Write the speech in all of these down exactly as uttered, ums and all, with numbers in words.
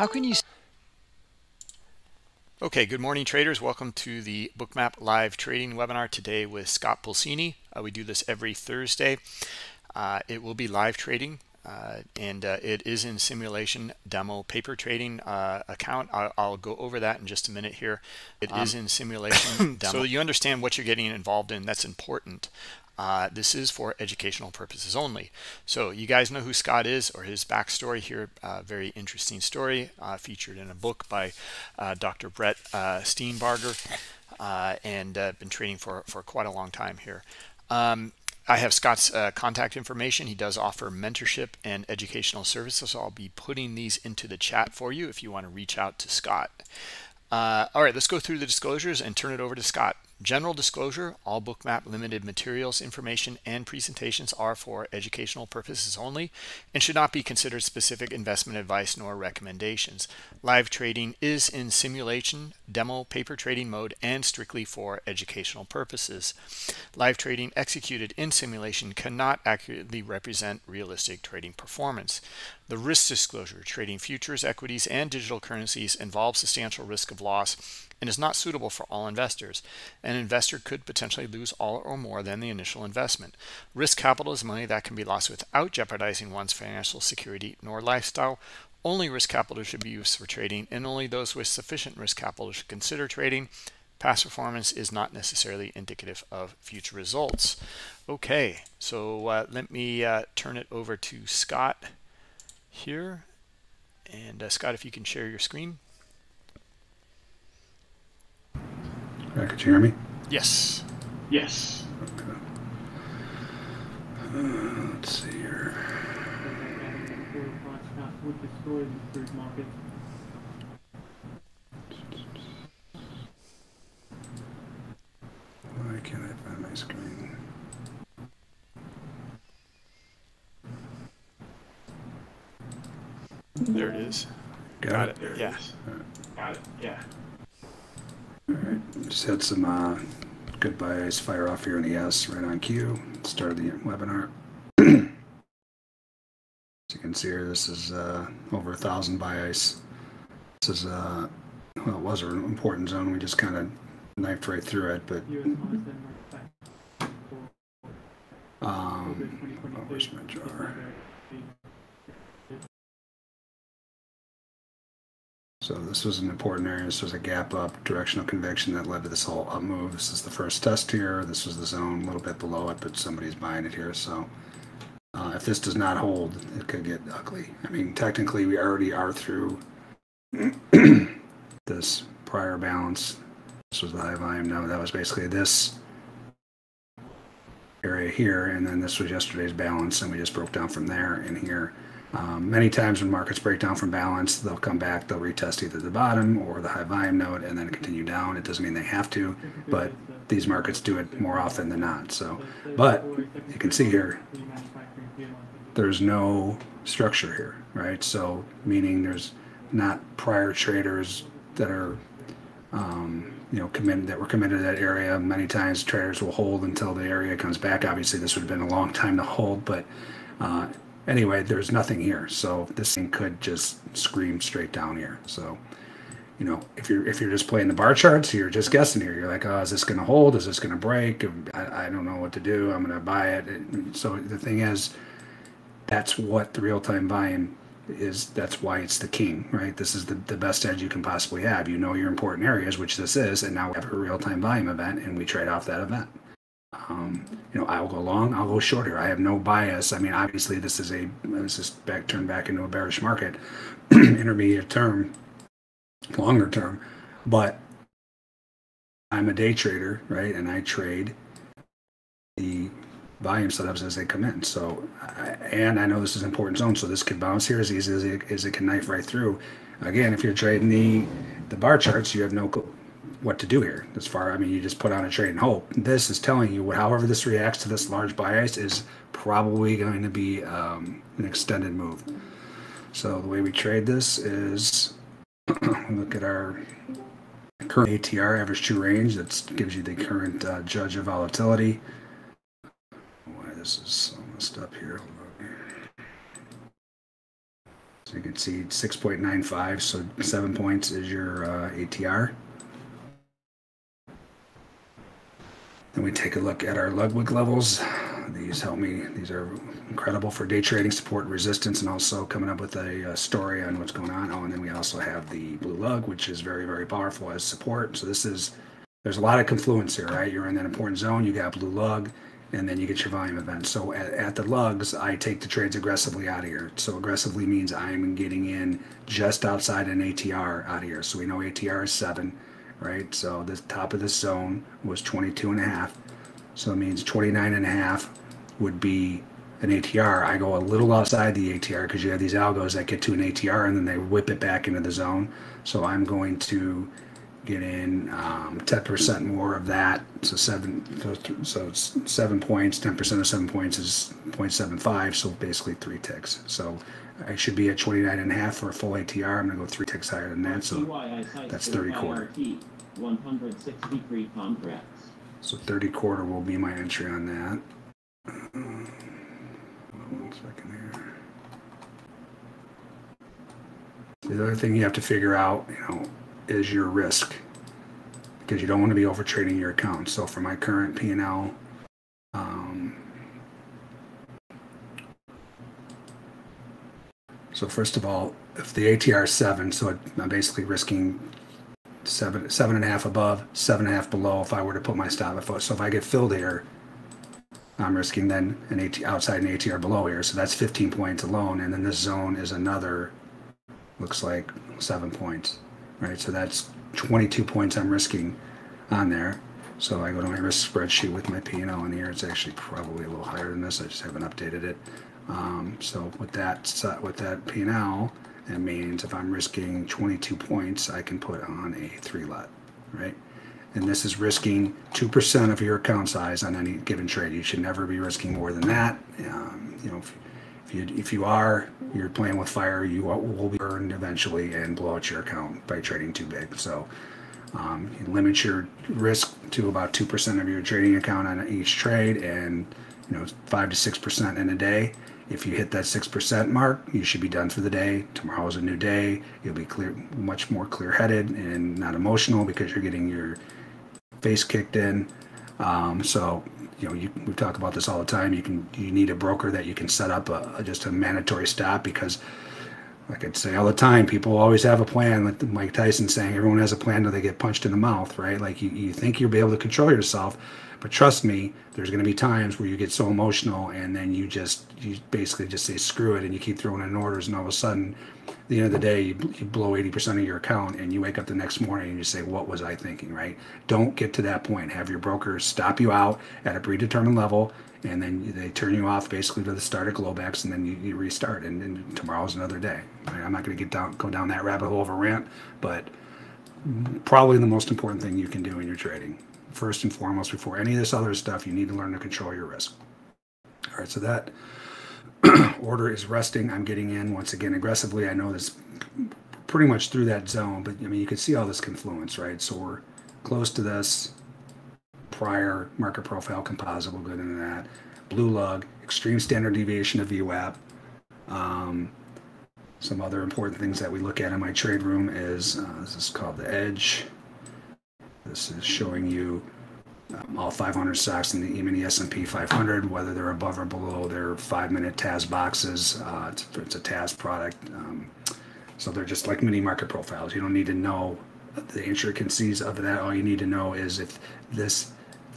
How can you? Okay, good morning, traders. Welcome to the Bookmap live trading webinar today with Scott Pulcini. Uh, we do this every Thursday. Uh, it will be live trading. Uh, and uh, it is in simulation demo paper trading uh, account. I'll, I'll go over that in just a minute here. It um, is in simulation demo. So you understand what you're getting involved in. That's important. Uh, this is for educational purposes only. So you guys know who Scott is, or his backstory here. Uh, very interesting story uh, featured in a book by uh, Doctor Brett uh, Steenbarger, uh, and uh, been trading for, for quite a long time here. Um, I have Scott's uh, contact information. He does offer mentorship and educational services, so I'll be putting these into the chat for you if you want to reach out to Scott. Uh, all right, let's go through the disclosures and turn it over to Scott. General disclosure, all Bookmap limited materials, information, and presentations are for educational purposes only and should not be considered specific investment advice nor recommendations. Live trading is in simulation, demo, paper trading mode, and strictly for educational purposes. Live trading executed in simulation cannot accurately represent realistic trading performance. The risk disclosure, trading futures, equities, and digital currencies involves substantial risk of loss and is not suitable for all investors. An investor could potentially lose all or more than the initial investment. Risk capital is money that can be lost without jeopardizing one's financial security nor lifestyle. Only risk capital should be used for trading, and only those with sufficient risk capital should consider trading. Past performance is not necessarily indicative of future results. Okay, so uh, let me uh, turn it over to Scott here. And uh, Scott, if you can share your screen. Right, could you hear me? Yes. Yes. Okay. Uh, let's see here. Why can't I find my screen? There it is. Got, Got it. it. There yeah. It is. Right. Got it. Yeah. All right, just had some uh, goodbyes fire off here in the S right on cue. Started the webinar. As you can see here, this is uh, over a thousand buy ice. This is, uh, well, it was an important zone. We just kind of knifed right through it, but. Um, oh, where's my jar? So this was an important area. This was a gap up directional conviction that led to this whole up move. This is the first test here. This was the zone a little bit below it, but somebody's buying it here. So uh, if this does not hold, it could get ugly. I mean, technically, we already are through this prior balance. This was the high volume. No, that was basically this area here. And then this was yesterday's balance, and we just broke down from there and here. Um, many times when markets break down from balance, they'll come back, they'll retest either the bottom or the high volume node and then continue down. It doesn't mean they have to, but these markets do it more often than not. So, but you can see here, there's no structure here, right? So meaning there's not prior traders that are, um, you know, committed, that were committed to that area. Many times traders will hold until the area comes back. Obviously this would have been a long time to hold, but, uh, anyway, there's nothing here, so this thing could just scream straight down here. So, you know, if you're if you're just playing the bar charts, you're just guessing here. You're like, oh, is this going to hold? Is this going to break? I, I don't know what to do. I'm going to buy it. And so the thing is, that's what the real-time volume is. That's why it's the king, right? This is the, the best edge you can possibly have. You know your important areas, which this is, and now we have a real-time volume event, and we trade off that event. Um, you know, I'll go long, I'll go short here. I have no bias. I mean, obviously this is a, this is back turned back into a bearish market, intermediate term, longer term, but I'm a day trader, right? And I trade the volume setups as they come in. So, I, and I know this is an important zone, so this could bounce here as easy as it, as it can knife right through. Again, if you're trading the, the bar charts, you have no clue what to do here. As far, I mean, you just put on a trade and hope. This is telling you, however this reacts to this large buy ice is probably going to be um, an extended move. So the way we trade this is look at our current A T R, average true range. That gives you the current uh, judge of volatility. Why this is so messed up here. So you can see six point nine five, so seven points is your uh, A T R. Then we take a look at our Ludwig levels. These help me. These are incredible for day trading support and resistance, and also coming up with a, a story on what's going on. Oh, and then we also have the blue lug, which is very, very powerful as support. So this is, there's a lot of confluence here, right? You're in that important zone, you got blue lug, and then you get your volume event. So at, at the lugs, I take the trades aggressively out of here. So aggressively means I'm getting in just outside an A T R out of here. So we know A T R is seven, right? So the top of this zone was twenty-two and a half. So it means twenty-nine and a half would be an A T R. I go a little outside the A T R because you have these algos that get to an A T R and then they whip it back into the zone. So I'm going to get in um, ten percent more of that. So seven, so it's seven points, ten percent of seven points is zero point seven five. So basically three ticks. So I should be at twenty-nine and a half for a full A T R. I'm gonna go three ticks higher than that. So that's thirty quarter. So thirty quarter will be my entry on that. Um, one second here. The other thing you have to figure out, you know, is your risk, because you don't want to be over trading your account. So for my current P and L, um, so first of all, if the A T R is seven, so I'm basically risking seven, seven and a half above, seven and a half below. If I were to put my stop at foot, so if I get filled here, I'm risking then an AT, outside an A T R below here. So that's fifteen points alone, and then this zone is another, looks like seven points. Right, so that's twenty-two points I'm risking on there. So I go to my risk spreadsheet with my P and L on here. It's actually probably a little higher than this. I just haven't updated it. Um, so with that with that P and L, that means if I'm risking twenty-two points, I can put on a three lot, right? And this is risking two percent of your account size on any given trade. You should never be risking more than that. Um, you know, if, if you if you are, you're playing with fire, you will be burned eventually and blow out your account by trading too big. So um, you limit your risk to about two percent of your trading account on each trade, and you know, five to six percent in a day. If you hit that six percent mark, you should be done for the day. Tomorrow is a new day. You'll be clear, much more clear-headed and not emotional because you're getting your face kicked in. Um, so, you know, you, we talk about this all the time. You can, you need a broker that you can set up a, a, just a mandatory stop, because like I'd say all the time, people always have a plan. Like Mike Tyson saying, everyone has a plan until they get punched in the mouth, right? Like you, you think you'll be able to control yourself, but trust me, there's going to be times where you get so emotional and then you just, you basically just say, screw it. And you keep throwing in orders. And all of a sudden, at the end of the day, you, you blow eighty percent of your account, and you wake up the next morning and you say, what was I thinking, right? Don't get to that point. Have your broker stop you out at a predetermined level, and then they turn you off basically to the start of Globex, and then you, you restart, and, and tomorrow's another day. Right? I'm not going to get down, go down that rabbit hole of a rant, but probably the most important thing you can do in your trading. First and foremost, before any of this other stuff, you need to learn to control your risk. All right, so that order is resting. I'm getting in once again aggressively. I know this pretty much through that zone, but I mean, you can see all this confluence, right? So we're close to this prior market profile composite. We'll get into that. Blue lug, extreme standard deviation of V WAP. Um, some other important things that we look at in my trade room is uh, this is called the edge. This is showing you um, all five hundred stocks in the E-mini S and P five hundred, whether they're above or below their five-minute T A S boxes. Uh, it's, it's a T A S product. Um, so they're just like mini market profiles. You don't need to know the intricacies of that. All you need to know is if this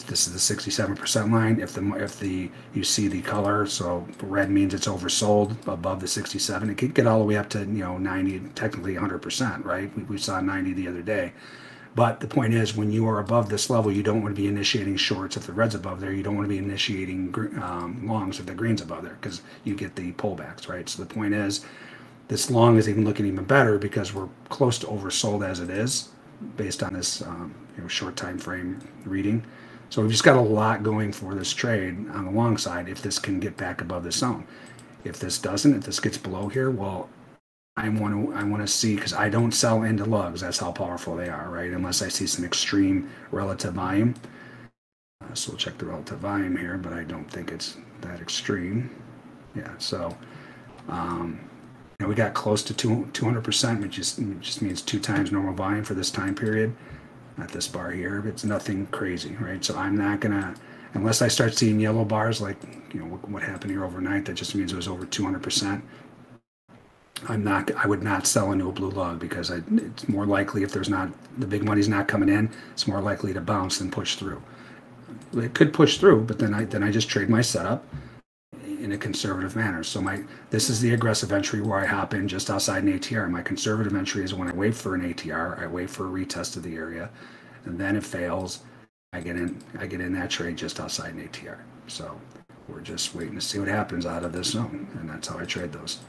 this is the sixty-seven percent line, if the if the you see the color, so red means it's oversold above the sixty-seven. It could get all the way up to, you know, ninety, technically one hundred percent, right? We, we saw ninety the other day. But the point is, when you are above this level, you don't want to be initiating shorts if the red's above there. You don't want to be initiating um, longs if the green's above there, because you get the pullbacks, right? So the point is, this long is even looking even better because we're close to oversold as it is, based on this um, you know, short time frame reading. So we've just got a lot going for this trade on the long side if this can get back above this zone. If this doesn't, if this gets below here, well, I want to I want to see, because I don't sell into lugs. That's how powerful they are, right? Unless I see some extreme relative volume. Uh, so we'll check the relative volume here, but I don't think it's that extreme. Yeah. So um, and we got close to two hundred percent, which just just means two times normal volume for this time period. Not this bar here, it's nothing crazy, right? So I'm not gonna, unless I start seeing yellow bars like, you know, what, what happened here overnight, that just means it was over two hundred percent. I'm not, I would not sell into a blue lug, because I, it's more likely, if there's not, the big money's not coming in, it's more likely to bounce than push through. It could push through, but then I, then I just trade my setup in a conservative manner. So my, this is the aggressive entry where I hop in just outside an A T R. My conservative entry is when I wait for an A T R, I wait for a retest of the area, and then it fails, I get in, I get in that trade just outside an A T R. So we're just waiting to see what happens out of this zone, and that's how I trade those.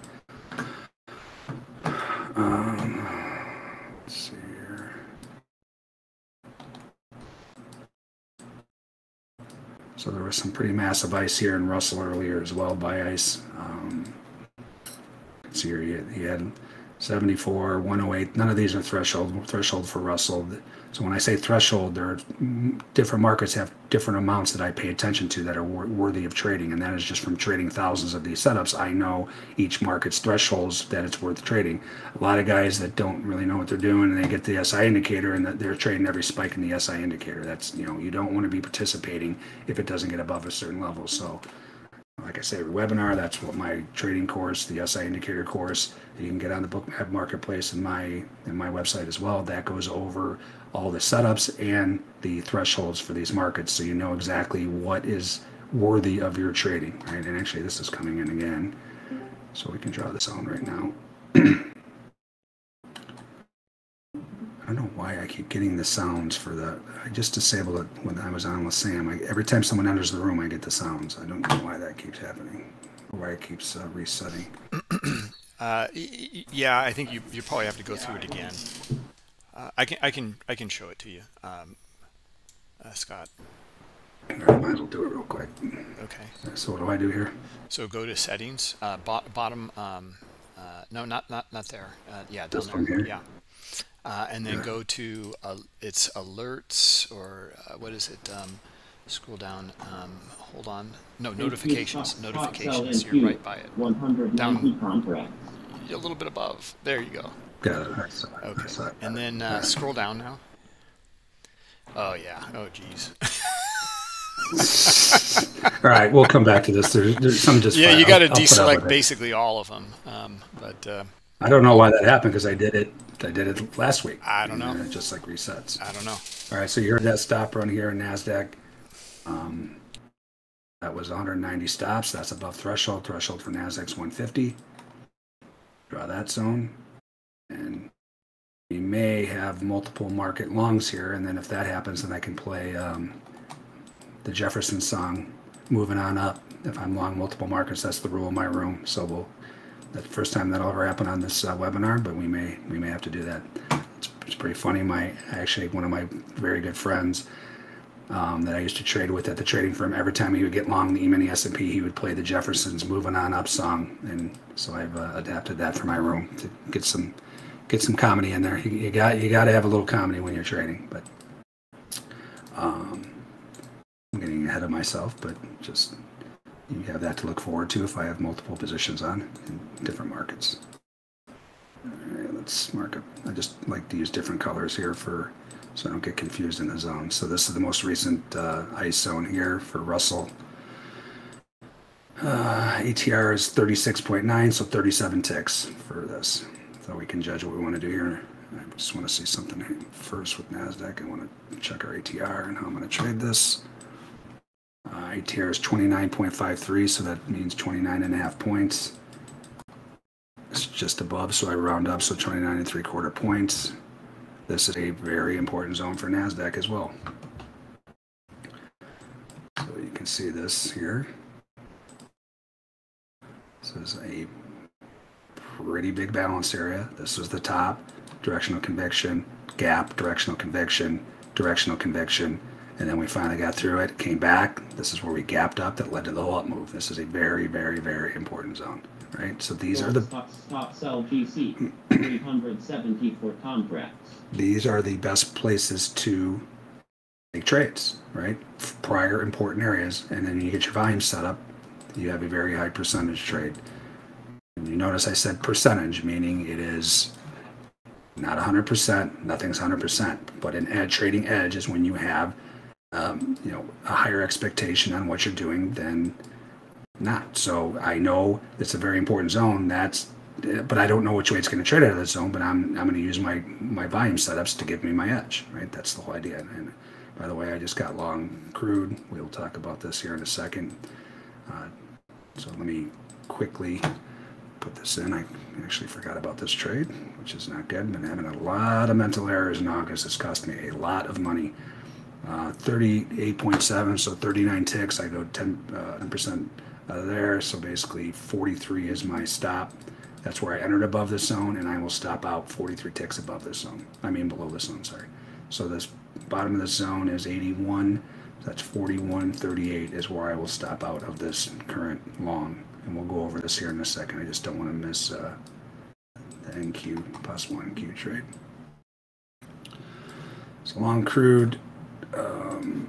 Um, let's see here. So there was some pretty massive ice here in Russell earlier as well by ice. Um, let's see here, he, he had seventy-four, one oh eight. None of these are threshold threshold for Russell. So when I say threshold, there are different markets have different amounts that I pay attention to that are wor worthy of trading, and that is just from trading thousands of these setups. I know each market's thresholds that it's worth trading. A lot of guys that don't really know what they're doing, and they get the S I indicator and that they're trading every spike in the S I indicator. That's, you know, you don't want to be participating if it doesn't get above a certain level. So like I say, every webinar, that's what my trading course, the S I indicator course, you can get on the Bookmap marketplace and my and my website as well. That goes over all the setups and the thresholds for these markets, so you know exactly what is worthy of your trading, right? And actually, this is coming in again, so we can draw this on right now. I don't know why I keep getting the sounds for the, I just disabled it when I was on with Sam. I, every time someone enters the room, I get the sounds. I don't know why that keeps happening, or why it keeps uh, resetting. uh, yeah, I think you, you probably have to go through it again. Uh, I can I can I can show it to you, um, uh, Scott. I might as well do it real quick. Okay. So what do I do here? So go to settings, uh, bo bottom. Um, uh, no, not not not there. Uh, yeah, down there. Here? Yeah. Uh, and then yeah. go to uh, it's alerts, or uh, what is it? Um, scroll down. Um, hold on. No, notifications. Notifications. You're right by it. Down. A little bit above. There you go. Got it. I saw it. Okay. I saw it. And then uh, scroll down now. Oh yeah. Oh geez. All right, we'll come back to this. There's, there's some just. Yeah, you got to deselect basically all of them. Um, but uh, I don't know why that happened, because I did it. I did it last week. I don't know. And it just like resets. I don't know. All right, so you heard that stop run here in NASDAQ. Um, that was one hundred ninety stops. That's above threshold. Threshold for NASDAQ's one fifty. Draw that zone. And we may have multiple market longs here, and then if that happens, then I can play um, the Jefferson song, Moving On Up. If I'm long multiple markets, that's the rule in my room. So we'll, that's the first time that'll ever happen on this uh, webinar, but we may we may have to do that. It's, it's pretty funny. My actually one of my very good friends um, that I used to trade with at the trading firm, every time he would get long the E-mini S and P, he would play the Jefferson's Moving On Up song, and so I've uh, adapted that for my room to get some get some comedy in there. You, you got you got to have a little comedy when you're trading. But um, I'm getting ahead of myself, but just. You have that to look forward to if I have multiple positions on in different markets. All right, let's mark up. I just like to use different colors here for so I don't get confused in the zone. So this is the most recent uh, ice zone here for Russell. Uh, A T R is thirty-six point nine, so thirty-seven ticks for this. So we can judge what we want to do here. I just want to see something first with NASDAQ. I want to check our A T R and how I'm going to trade this. Uh, A T R is twenty-nine point five three, so that means twenty-nine and a half points. It's just above, so I round up, so twenty-nine and three quarter points. This is a very important zone for NASDAQ as well. So you can see this here. This is a pretty big balance area. This is the top, directional conviction, gap, directional conviction, directional conviction. And then we finally got through it, came back. This is where we gapped up. That led to the whole up move. This is a very, very, very important zone, right? So these are the stock, stock sell G C three seventy-four contracts. These are the best places to make trades, right? Prior important areas, and then you get your volume set up. You have a very high percentage trade. And you notice I said percentage, meaning it is not one hundred percent, nothing's one hundred percent, but an edge, trading edge is when you have um, you know, a higher expectation on what you're doing than not. So I know it's a very important zone, that's, but I don't know which way it's going to trade out of that zone, but I'm, I'm going to use my, my volume setups to give me my edge, right? That's the whole idea. And by the way, I just got long crude. We'll talk about this here in a second. Uh, so let me quickly put this in. I actually forgot about this trade, which is not good. I've been having a lot of mental errors in August. It's cost me a lot of money. Uh, thirty-eight point seven, so thirty-nine ticks. I go ten percent uh, out of there. So basically forty-three is my stop. That's where I entered above this zone, and I will stop out forty-three ticks above this zone. I mean below this zone, sorry. So this bottom of this zone is eighty-one. That's forty-one thirty-eight is where I will stop out of this current long. And we'll go over this here in a second. I just don't want to miss uh, the N Q, possible N Q trade. So long crude. Um,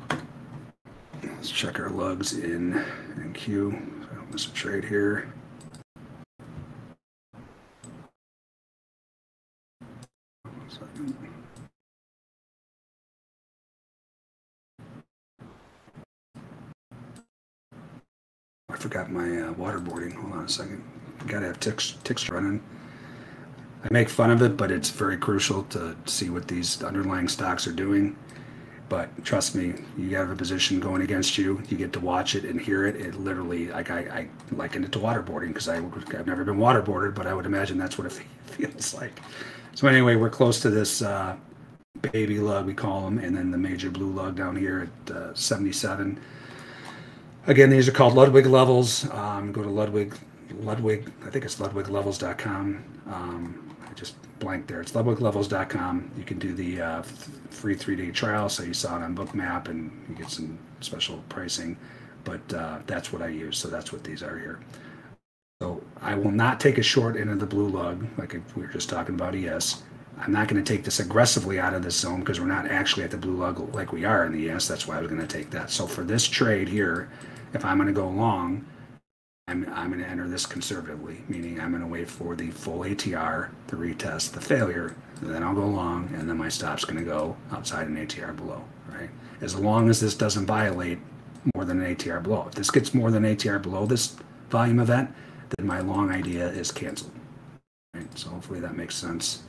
let's check our lugs in N Q. So I don't miss a trade here. I forgot my uh, waterboarding. Hold on a second. You gotta have ticks, ticks running. I make fun of it, but it's very crucial to see what these underlying stocks are doing. But trust me, you have a position going against you. You get to watch it and hear it. It literally, like I, I liken it to waterboarding because I've never been waterboarded, but I would imagine that's what it feels like. So anyway, we're close to this uh, baby lug, we call them, and then the major blue lug down here at uh, seventy-seven. Again, these are called Ludwig Levels. Um, go to Ludwig, Ludwig, I think it's ludwig levels dot com. Um, I just blanked there. It's ludwig levels dot com. You can do the uh, free three-day trial. So you saw it on Bookmap, and you get some special pricing. But uh, that's what I use. So that's what these are here. So I will not take a short into the blue lug, like if we were just talking about E S. I'm not going to take this aggressively out of this zone because we're not actually at the blue lug like we are in the E S. That's why I was going to take that. So for this trade here, if I'm going to go long, I'm, I'm going to enter this conservatively, meaning I'm going to wait for the full A T R, the retest, the failure, and then I'll go long, and then my stop's going to go outside an A T R below, right? As long as this doesn't violate more than an A T R below. If this gets more than A T R below this volume event, then my long idea is canceled, right? So hopefully that makes sense.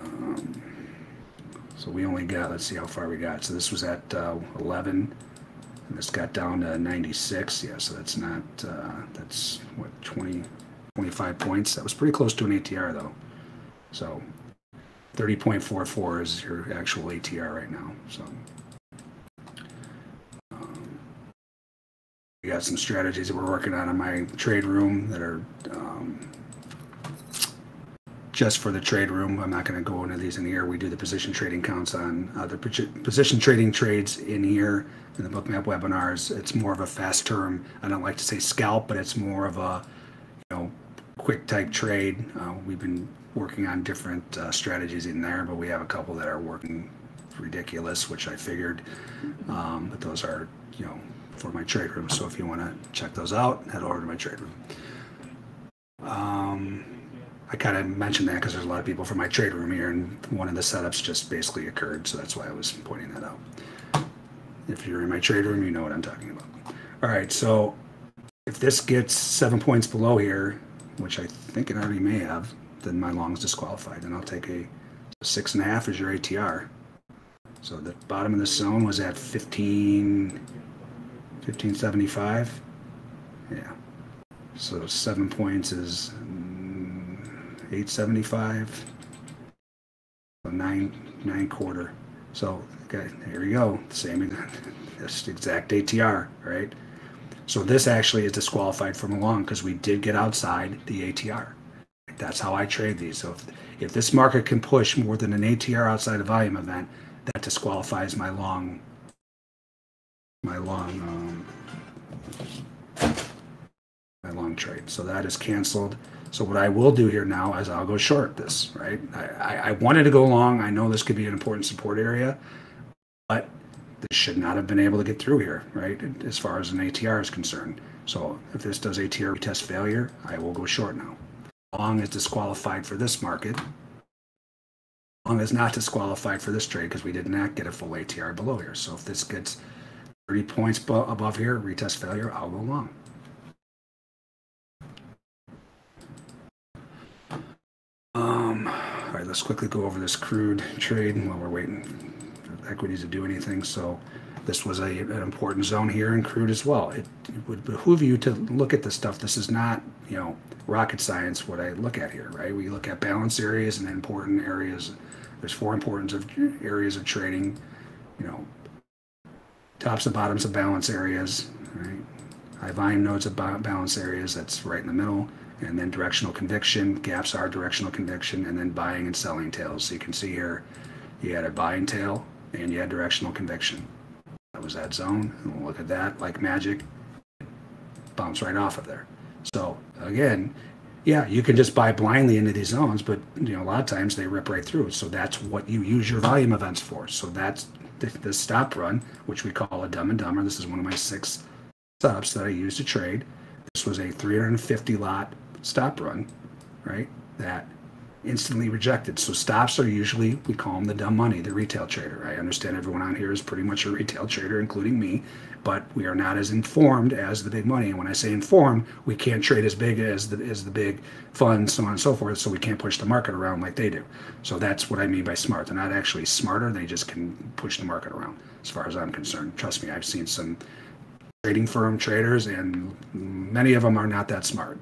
Um, so we only got, let's see how far we got. So this was at uh, eleven, and this got down to ninety-six. Yeah, so that's not, uh, that's what, twenty, twenty-five points. That was pretty close to an A T R though. So thirty point four four is your actual A T R right now. So um, we got some strategies that we're working on in my trade room that are, um, just for the trade room. I'm not going to go into these in here. We do the position trading counts on uh, the position trading trades in here in the Bookmap webinars. It's more of a fast term. I don't like to say scalp, but it's more of a, you know, quick type trade. Uh, we've been working on different uh, strategies in there, but we have a couple that are working ridiculous, which I figured. Um, but those are, you know, for my trade room. So if you want to check those out, head over to my trade room. Um, I kind of mentioned that because there's a lot of people from my trade room here, and one of the setups just basically occurred, so that's why I was pointing that out. If you're in my trade room, you know what I'm talking about. All right, so if this gets seven points below here, which I think it already may have, then my long's disqualified, and I'll take a six and a half as your A T R. So the bottom of this zone was at fifteen, fifteen seventy-five. Yeah, so seven points is eight seventy-five, nine nine quarter. So okay, here you go. Same this exact A T R, right? So this actually is disqualified from a long because we did get outside the A T R. That's how I trade these. So if, if this market can push more than an A T R outside a volume event, that disqualifies my long. My long. Um, my long trade. So that is canceled. So what I will do here now is I'll go short this, right? I, I, I wanted to go long. I know this could be an important support area, but this should not have been able to get through here, right? As far as an A T R is concerned. So if this does A T R retest failure, I will go short now. Long is disqualified for this market. Long is not disqualified for this trade because we did not get a full A T R below here. So if this gets thirty points above here, retest failure, I'll go long. Um, all right, let's quickly go over this crude trade while we're waiting for equities to do anything. So this was a, an important zone here in crude as well. It, it would behoove you to look at this stuff. This is not, you know, rocket science what I look at here, right? We look at balance areas and important areas. There's four importance of areas of trading, you know, tops and bottoms of balance areas, right? High volume nodes of balance areas, that's right in the middle. And then directional conviction, gaps are directional conviction, and then buying and selling tails. So you can see here, you had a buying tail and you had directional conviction. That was that zone, and we'll look at that like magic, bounce right off of there. So again, yeah, you can just buy blindly into these zones, but you know, a lot of times they rip right through. So that's what you use your volume events for. So that's the, the stop run, which we call a dumb and dumber. This is one of my six setups that I use to trade. This was a three hundred fifty lot stop run, right, that instantly rejected. So stops are usually, we call them the dumb money, the retail trader. I understand everyone on here is pretty much a retail trader, including me, but we are not as informed as the big money. And when I say informed, we can't trade as big as the, as the big funds, so on and so forth, so we can't push the market around like they do. So that's what I mean by smart. They're not actually smarter, they just can push the market around, as far as I'm concerned. Trust me, I've seen some trading firm traders, and many of them are not that smart.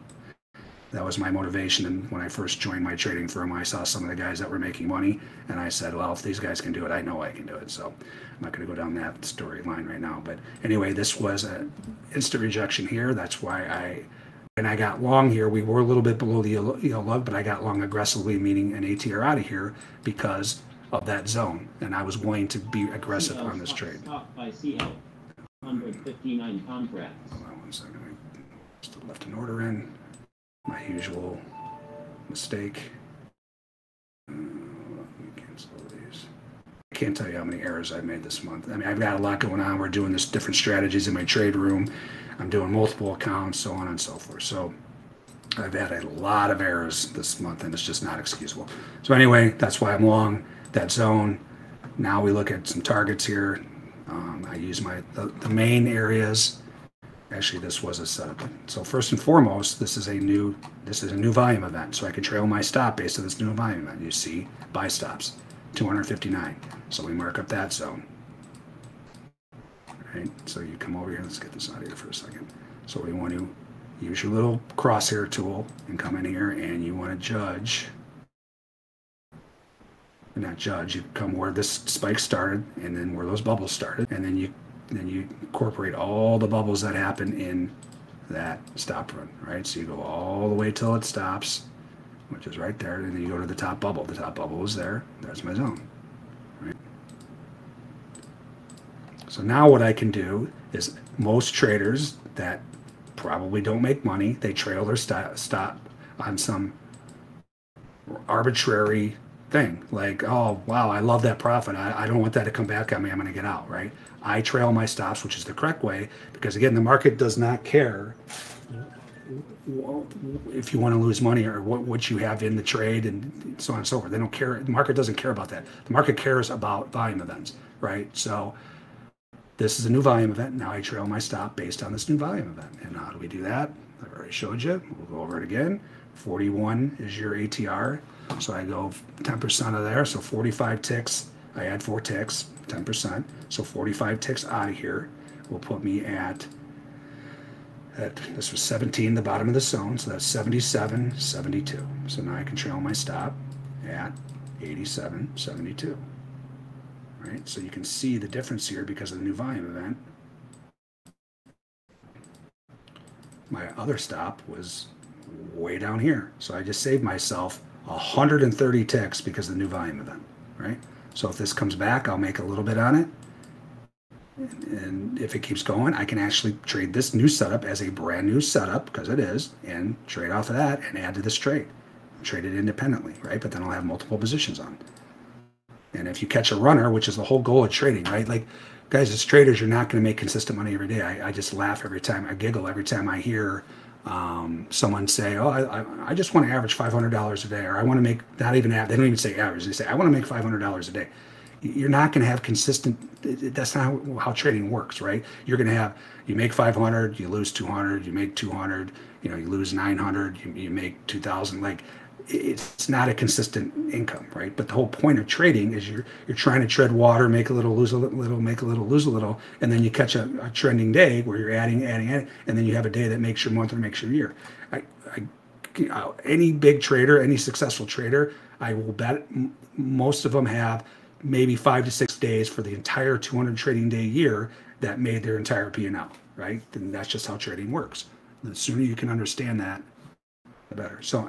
That was my motivation. And when I first joined my trading firm, I saw some of the guys that were making money, and I said, well, if these guys can do it, I know I can do it. So I'm not going to go down that storyline right now. But anyway, this was an instant rejection here. That's why I, when I got long here, we were a little bit below the yellow lug, but I got long aggressively, meaning an A T R out of here because of that zone. And I was willing to be aggressive on this trade. Stopped by C L, one hundred fifty-nine contracts. Hold on one second. I still left an order in. My usual mistake. Uh, let me cancel these. I can't tell you how many errors I've made this month. I mean, I've got a lot going on. We're doing this different strategies in my trade room. I'm doing multiple accounts, so on and so forth. So I've had a lot of errors this month, and it's just not excusable. So anyway, that's why I'm long that zone. Now we look at some targets here. Um, I use my the, the main areas. Actually, this was a setup. So first and foremost, this is a new this is a new volume event. So I can trail my stop based on this new volume event. You see, buy stops, two hundred fifty-nine. So we mark up that zone. All right. So you come over here. Let's get this out of here for a second. So we want to use your little crosshair tool and come in here, and you want to judge. Not judge. You come where this spike started, and then where those bubbles started, and then you. Then you incorporate all the bubbles that happen in that stop run, right? So you go all the way till it stops, which is right there, and then you go to the top bubble. The top bubble is there. There's my zone, right? So now what I can do is most traders that probably don't make money, they trail their stop, stop on some arbitrary thing, like, oh, wow, I love that profit. I, I don't want that to come back on me. I'm going to get out, right? I trail my stops, which is the correct way, because again, the market does not care if you want to lose money or what, what you have in the trade and so on and so forth. They don't care. The market doesn't care about that. The market cares about volume events, right? So this is a new volume event. Now I trail my stop based on this new volume event. And how do we do that? I've already showed you. We'll go over it again. forty-one is your A T R. So I go ten percent of there. So forty-five ticks. I add four ticks, ten percent. So forty-five ticks out of here will put me at, at, this was seventeen, the bottom of the zone. So that's seventy-seven seventy-two. So now I can trail my stop at eighty-seven seventy-two. Right? So you can see the difference here because of the new volume event. My other stop was way down here. So I just saved myself one hundred thirty ticks because of the new volume event, right? So if this comes back, I'll make a little bit on it. And if it keeps going, I can actually trade this new setup as a brand new setup, because it is, and trade off of that and add to this trade. Trade it independently, right? But then I'll have multiple positions on. And if you catch a runner, which is the whole goal of trading, right? Like guys, as traders, you're not going to make consistent money every day. I, I just laugh every time. I giggle every time I hear um, someone say, oh, I, I just want to average five hundred dollars a day, or I want to make, not even, they don't even say average. They say, I want to make five hundred dollars a day. You're not going to have consistent, that's not how, how trading works, right? You're going to have, you make five hundred, you lose two hundred, you make two hundred, you know, you lose nine hundred, you, you make two thousand. Like, it's not a consistent income, right? But the whole point of trading is you're you're trying to tread water, make a little, lose a little, make a little, lose a little, and then you catch a, a trending day where you're adding, adding, adding, and then you have a day that makes your month or makes your year. I, I, any big trader, any successful trader, I will bet most of them have maybe five to six days for the entire two hundred trading day year that made their entire P and L, right? And that's just how trading works. The sooner you can understand that, the better. So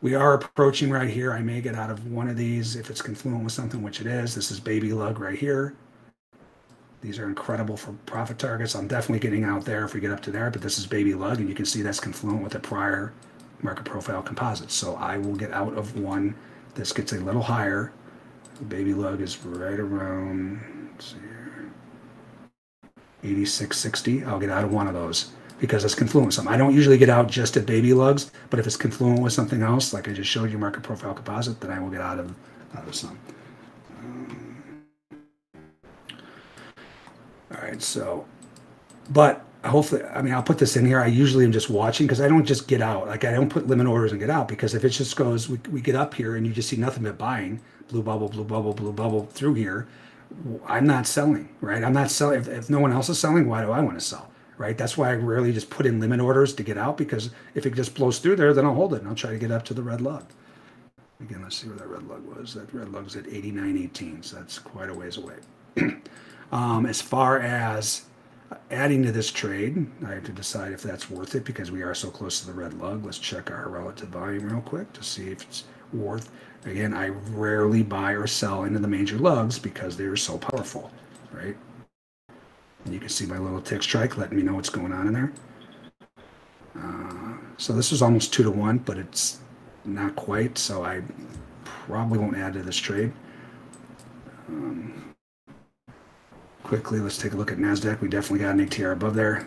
we are approaching right here. I may get out of one of these if it's confluent with something, which it is. This is baby lug right here. These are incredible for profit targets. I'm definitely getting out there if we get up to there, but this is baby lug, and you can see that's confluent with the prior market profile composite. So I will get out of one. This gets a little higher. Baby lug is right around, let's see here, eighty-six sixty. I'll get out of one of those, because it's confluent with something. I don't usually get out just at baby lugs, but if it's confluent with something else, like I just showed you, market profile composite, then I will get out of, out of some. Um, all right, so, but hopefully, I mean, I'll put this in here. I usually am just watching, because I don't just get out. Like, I don't put limit orders and get out, because if it just goes, we, we get up here and you just see nothing but buying, blue bubble, blue bubble, blue bubble through here, I'm not selling, right? I'm not selling. If, if no one else is selling, why do I want to sell? Right? That's why I rarely just put in limit orders to get out, because if it just blows through there, then I'll hold it and I'll try to get up to the red lug. Again, let's see where that red lug was. That red lug's at eighty-nine eighteen, so that's quite a ways away. um, as far as adding to this trade, I have to decide if that's worth it, because we are so close to the red lug. Let's check our relative volume real quick to see if it's worth. Again, I rarely buy or sell into the major lugs because they're so powerful, right? You can see my little tick strike letting me know what's going on in there. Uh, so this is almost two to one, but it's not quite. So I probably won't add to this trade. Um, quickly, let's take a look at NASDAQ. We definitely got an A T R above there.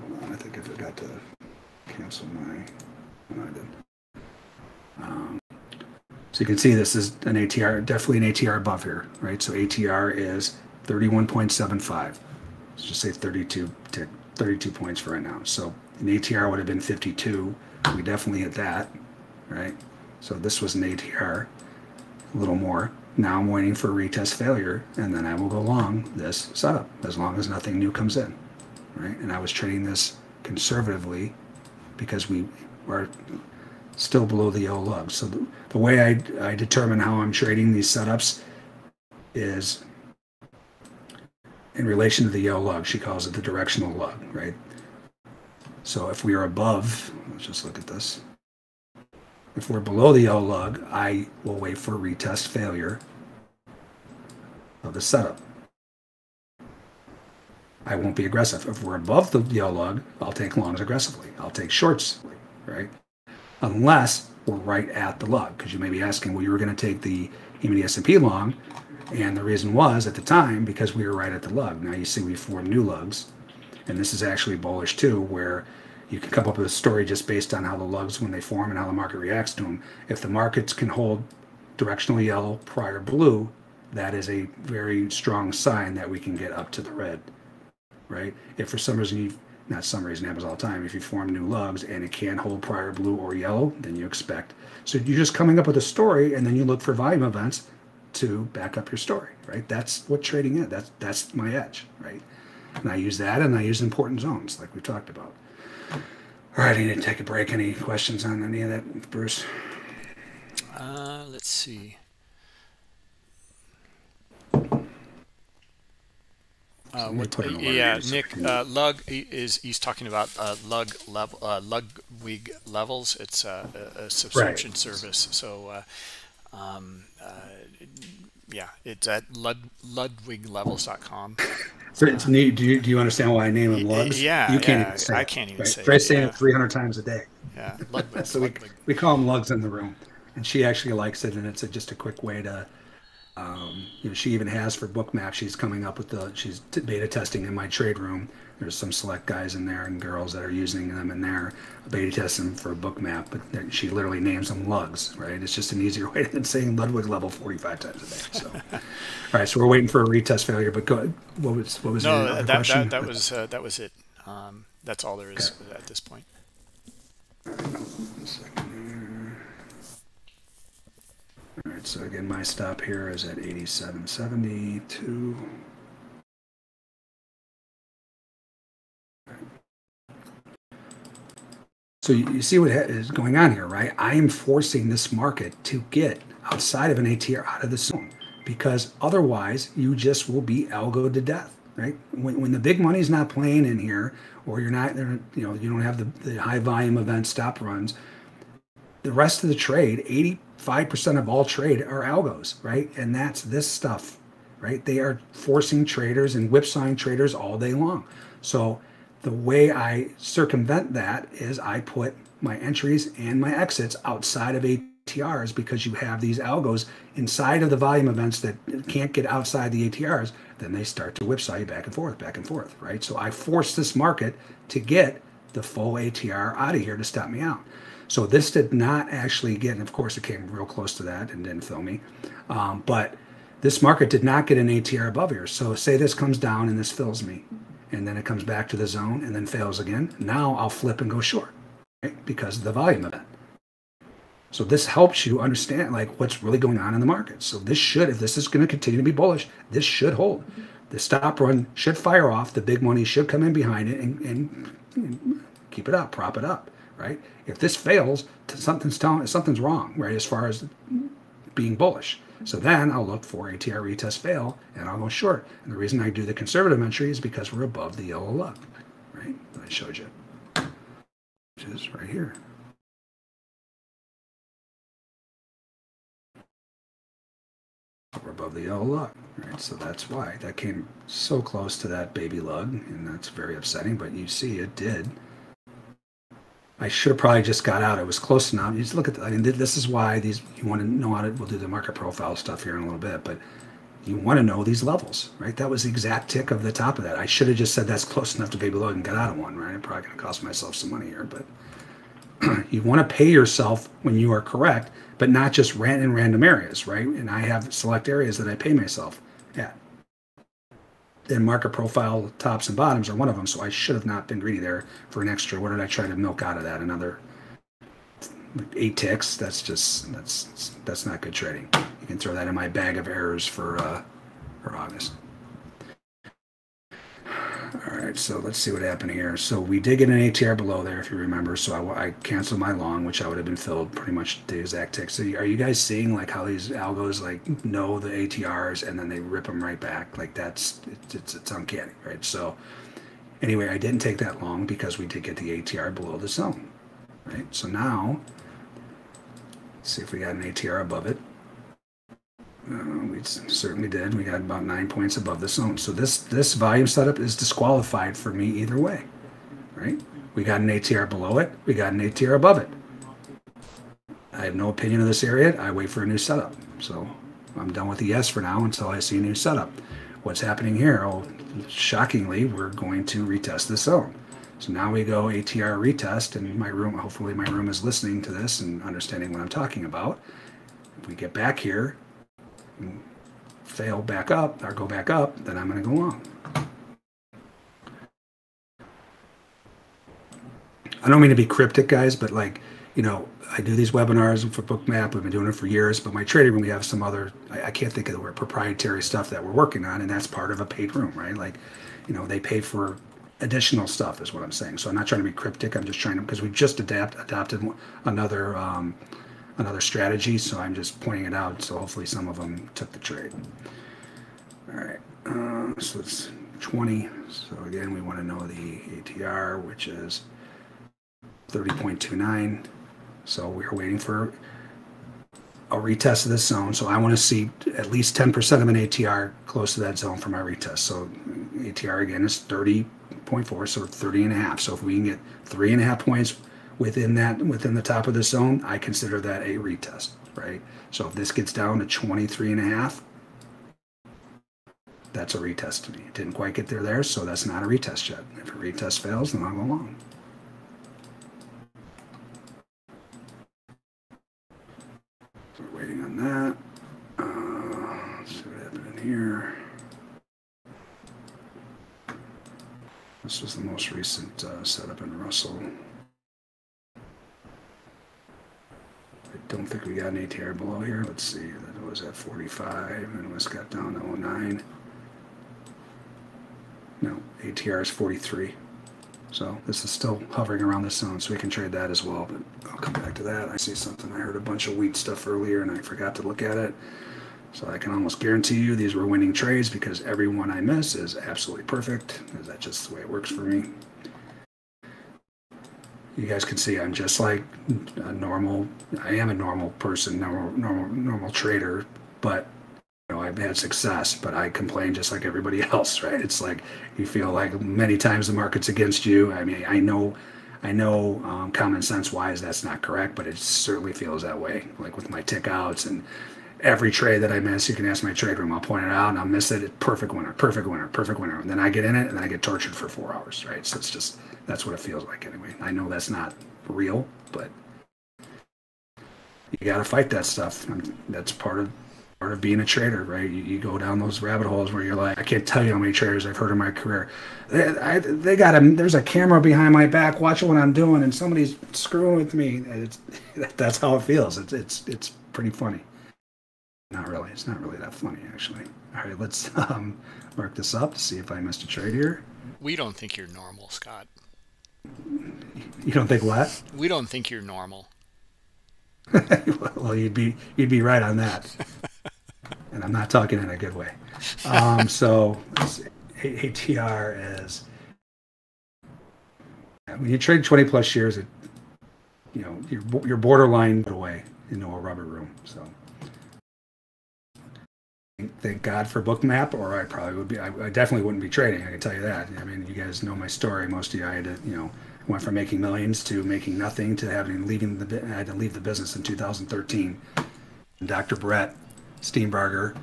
Hold on, I think I forgot to cancel my, no, I didn't. Um, so you can see this is an A T R, definitely an A T R above here, right? So A T R is thirty-one point seven five. Let's just say thirty-two, thirty-two points for right now. So an A T R would have been fifty-two. We definitely hit that, right? So this was an A T R, a little more. Now I'm waiting for retest failure, and then I will go long this setup as long as nothing new comes in, right? And I was trading this conservatively because we are still below the yellow lug. So the, the way I, I determine how I'm trading these setups is in relation to the yellow lug. She calls it the directional lug, right? So if we are above, let's just look at this. If we're below the yellow lug, I will wait for retest failure of the setup. I won't be aggressive. If we're above the yellow lug, I'll take longs aggressively. I'll take shorts, right? Unless we're right at the lug, because you may be asking, well, you were going to take the E M E S and P long. And the reason was, at the time, because we were right at the lug. Now you see we formed new lugs. And this is actually bullish too, where you can come up with a story just based on how the lugs, when they form and how the market reacts to them. If the markets can hold directional yellow prior blue, that is a very strong sign that we can get up to the red, right? If for some reason, you've, not some reason, happens all the time, if you form new lugs and it can't hold prior blue or yellow, then you expect. So you're just coming up with a story, and then you look for volume events to back up your story, right? That's what trading is. That's that's my edge, right? And I use that, and I use important zones like we talked about. All right, I need to take a break. Any questions on any of that, Bruce? Uh, let's see. Uh, what, uh, yeah, Nick, uh, lug is, he's talking about uh, lug level, uh, Ludwig Levels. It's uh, a, a subscription right. service. So, uh, um, uh, yeah, it's at Lud, Ludwig Levels dot com. So it's uh, neat. Do you, do you understand why I name them lugs? Yeah, you can't. Yeah, even say I can't even right? say. Try saying yeah. it three hundred times a day. Yeah, Ludwig. So Ludwig. We, we call them lugs in the room, and she actually likes it, and it's a, just a quick way to Um, you know, she even has for Bookmap, she's coming up with the, she's beta testing in my trade room. There's some select guys in there and girls that are using them in there, beta testing for Bookmap, but she literally names them lugs, right? It's just an easier way than saying Ludwig level forty-five times a day. So, all right, so we're waiting for a retest failure, but go, what was, what was no, the that, question? That, that was, uh, that was it. Um, that's all there is okay. at this point. All right, one second here. All right, so again, my stop here is at eighty-seven seventy-two. So you see what is going on here, right? I am forcing this market to get outside of an A T R, out of the zone, because otherwise you just will be algoed to death, right? When, when the big money is not playing in here, or you're not, you know, you don't have the, the high volume event stop runs, the rest of the trade, eighty-five percent of all trade are algos, right? And that's this stuff, right? They are forcing traders and whipsawing traders all day long. So the way I circumvent that is I put my entries and my exits outside of A T Rs, because you have these algos inside of the volume events that can't get outside the A T Rs, then they start to whipsaw you back and forth, back and forth, right? So I force this market to get the full A T R out of here to stop me out. So this did not actually get, and of course it came real close to that and didn't fill me, um, but this market did not get an A T R above here. So say this comes down and this fills me, and then it comes back to the zone and then fails again. Now I'll flip and go short, right? Because of the volume event. So this helps you understand like what's really going on in the market. So this should, if this is going to continue to be bullish, this should hold. The stop run should fire off. The big money should come in behind it and, and, and keep it up, prop it up, right? If this fails, something's telling, something's wrong, right? As far as being bullish. So then I'll look for A T R retest fail and I'll go short. And the reason I do the conservative entry is because we're above the yellow lug, right? That I showed you, which is right here. We're above the yellow lug, right? So that's why that came so close to that baby lug, and that's very upsetting, but you see it did. I should have probably just got out. It was close enough. You just look at the, I mean, this is why these, you want to know how to, we'll do the market profile stuff here in a little bit, but you want to know these levels, right? That was the exact tick of the top of that. I should have just said that's close enough to baby log and got out of one, right? I'm probably going to cost myself some money here, but you want to pay yourself when you are correct, but not just rant in random areas, right? And I have select areas that I pay myself at. And market profile tops and bottoms are one of them, so I should have not been greedy there for an extra. What did I try to milk out of that? Another eight ticks. That's just that's that's not good trading. You can throw that in my bag of errors for uh, for August. All right, so let's see what happened here. So we did get an A T R below there, if you remember. So I, I canceled my long, which I would have been filled pretty much the exact tick. So are you guys seeing like how these algos like know the A T Rs and then they rip them right back? Like that's, it's, it's, it's uncanny, right? So anyway, I didn't take that long because we did get the A T R below the zone, right? So now, let's see if we got an A T R above it. Uh, we certainly did. We got about nine points above the zone. So this this volume setup is disqualified for me either way, right? We got an A T R below it. We got an A T R above it. I have no opinion of this area. I wait for a new setup. So I'm done with the yes for now until I see a new setup. What's happening here? Oh, shockingly, we're going to retest the zone. So now we go A T R retest, and my room, hopefully my room is listening to this and understanding what I'm talking about. If we get back here, fail back up or go back up, then I'm going to go long. I don't mean to be cryptic, guys, but like, you know, I do these webinars for Bookmap. We've been doing it for years, but my trading room, we have some other, I, I can't think of the word, proprietary stuff that we're working on, and that's part of a paid room, right? Like, you know, they pay for additional stuff is what I'm saying. So I'm not trying to be cryptic. I'm just trying to, because we just adapt, adopted another, um, another strategy, so I'm just pointing it out, so hopefully some of them took the trade. All right, uh, so it's twenty. So again, we want to know the A T R, which is thirty point two nine. So we're waiting for a retest of this zone. So I want to see at least ten percent of an A T R close to that zone for my retest. So A T R again is thirty point four, so thirty and a half. So if we can get three and a half points within that, within the top of the zone, I consider that a retest, right? So if this gets down to twenty-three and a half, That's a retest to me. It didn't quite get there there, so that's not a retest yet. If a retest fails, then I'll go long. So we're waiting on that. Uh, let's see what happened in here. This was the most recent uh, setup in Russell. I don't think we got an A T R below here. Let's see, that was at forty-five and was got down to oh nine. No, A T R is forty-three. So this is still hovering around this zone, so we can trade that as well, but I'll come back to that. I see something. I heard a bunch of wheat stuff earlier and I forgot to look at it. So I can almost guarantee you these were winning trades because every one I miss is absolutely perfect. Is that just the way it works for me? You guys can see I'm just like a normal, I am a normal person, normal, normal, normal trader, but you know, I've had success, but I complain just like everybody else, right? It's like, you feel like many times the market's against you. I mean, I know, I know um, common sense wise, that's not correct, but it certainly feels that way. Like with my tick outs and every trade that I miss, you can ask my trade room, I'll point it out and I'll miss it. Perfect winner, perfect winner, perfect winner. And then I get in it and I get tortured for four hours, right? So it's just, that's what it feels like anyway. I know that's not real, but you got to fight that stuff. I mean, that's part of part of being a trader, right? You, you go down those rabbit holes where you're like, I can't tell you how many traders I've heard in my career. They, I, they got a, there's a camera behind my back watching what I'm doing and somebody's screwing with me. And it's, that's how it feels. It's, it's, it's pretty funny. Not really. It's not really that funny, actually. All right, let's um, mark this up to see if I missed a trade here. We don't think you're normal, Scott. You don't think what? We don't think you're normal. Well, you'd be you'd be right on that, and I'm not talking in a good way. Um, so A T R is when you trade twenty plus years, it you know you're you're borderline away into a rubber room. So thank God for Bookmap, or I probably would be I, I definitely wouldn't be trading. I can tell you that. I mean, you guys know my story. Most of you, I had to you know. Went from making millions to making nothing to having leaving the I had to leave the business in two thousand thirteen. And Doctor Brett Steenbarger,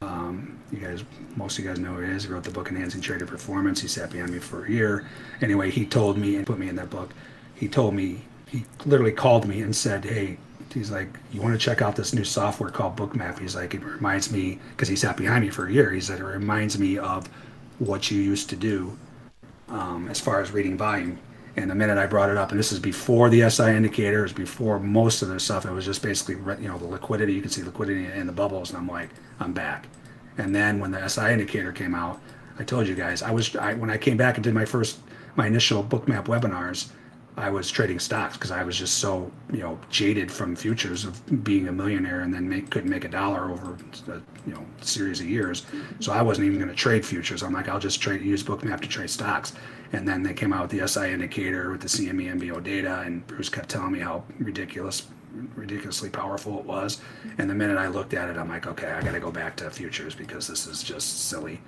um, you guys, most of you guys know who he is. He wrote the book Enhancing Trader Performance. He sat behind me for a year. Anyway, he told me and put me in that book. He told me he literally called me and said, "Hey," he's like, "you want to check out this new software called Bookmap?" He's like, "It reminds me," because he sat behind me for a year. He said, "It reminds me of what you used to do um, as far as reading volume." And the minute I brought it up, and this is before the S I indicator, it was before most of this stuff, it was just basically, you know, the liquidity. You can see liquidity in the bubbles, and I'm like, I'm back. And then when the S I indicator came out, I told you guys, I was I, when I came back and did my first, my initial Bookmap webinars, I was trading stocks because I was just so, you know, jaded from futures of being a millionaire and then make, couldn't make a dollar over a, you know, series of years. So I wasn't even going to trade futures. I'm like, I'll just trade, use Bookmap to trade stocks. And then they came out with the S I indicator with the C M E M B O data, and Bruce kept telling me how ridiculous, ridiculously powerful it was. And the minute I looked at it, I'm like, okay, I got to go back to futures because this is just silly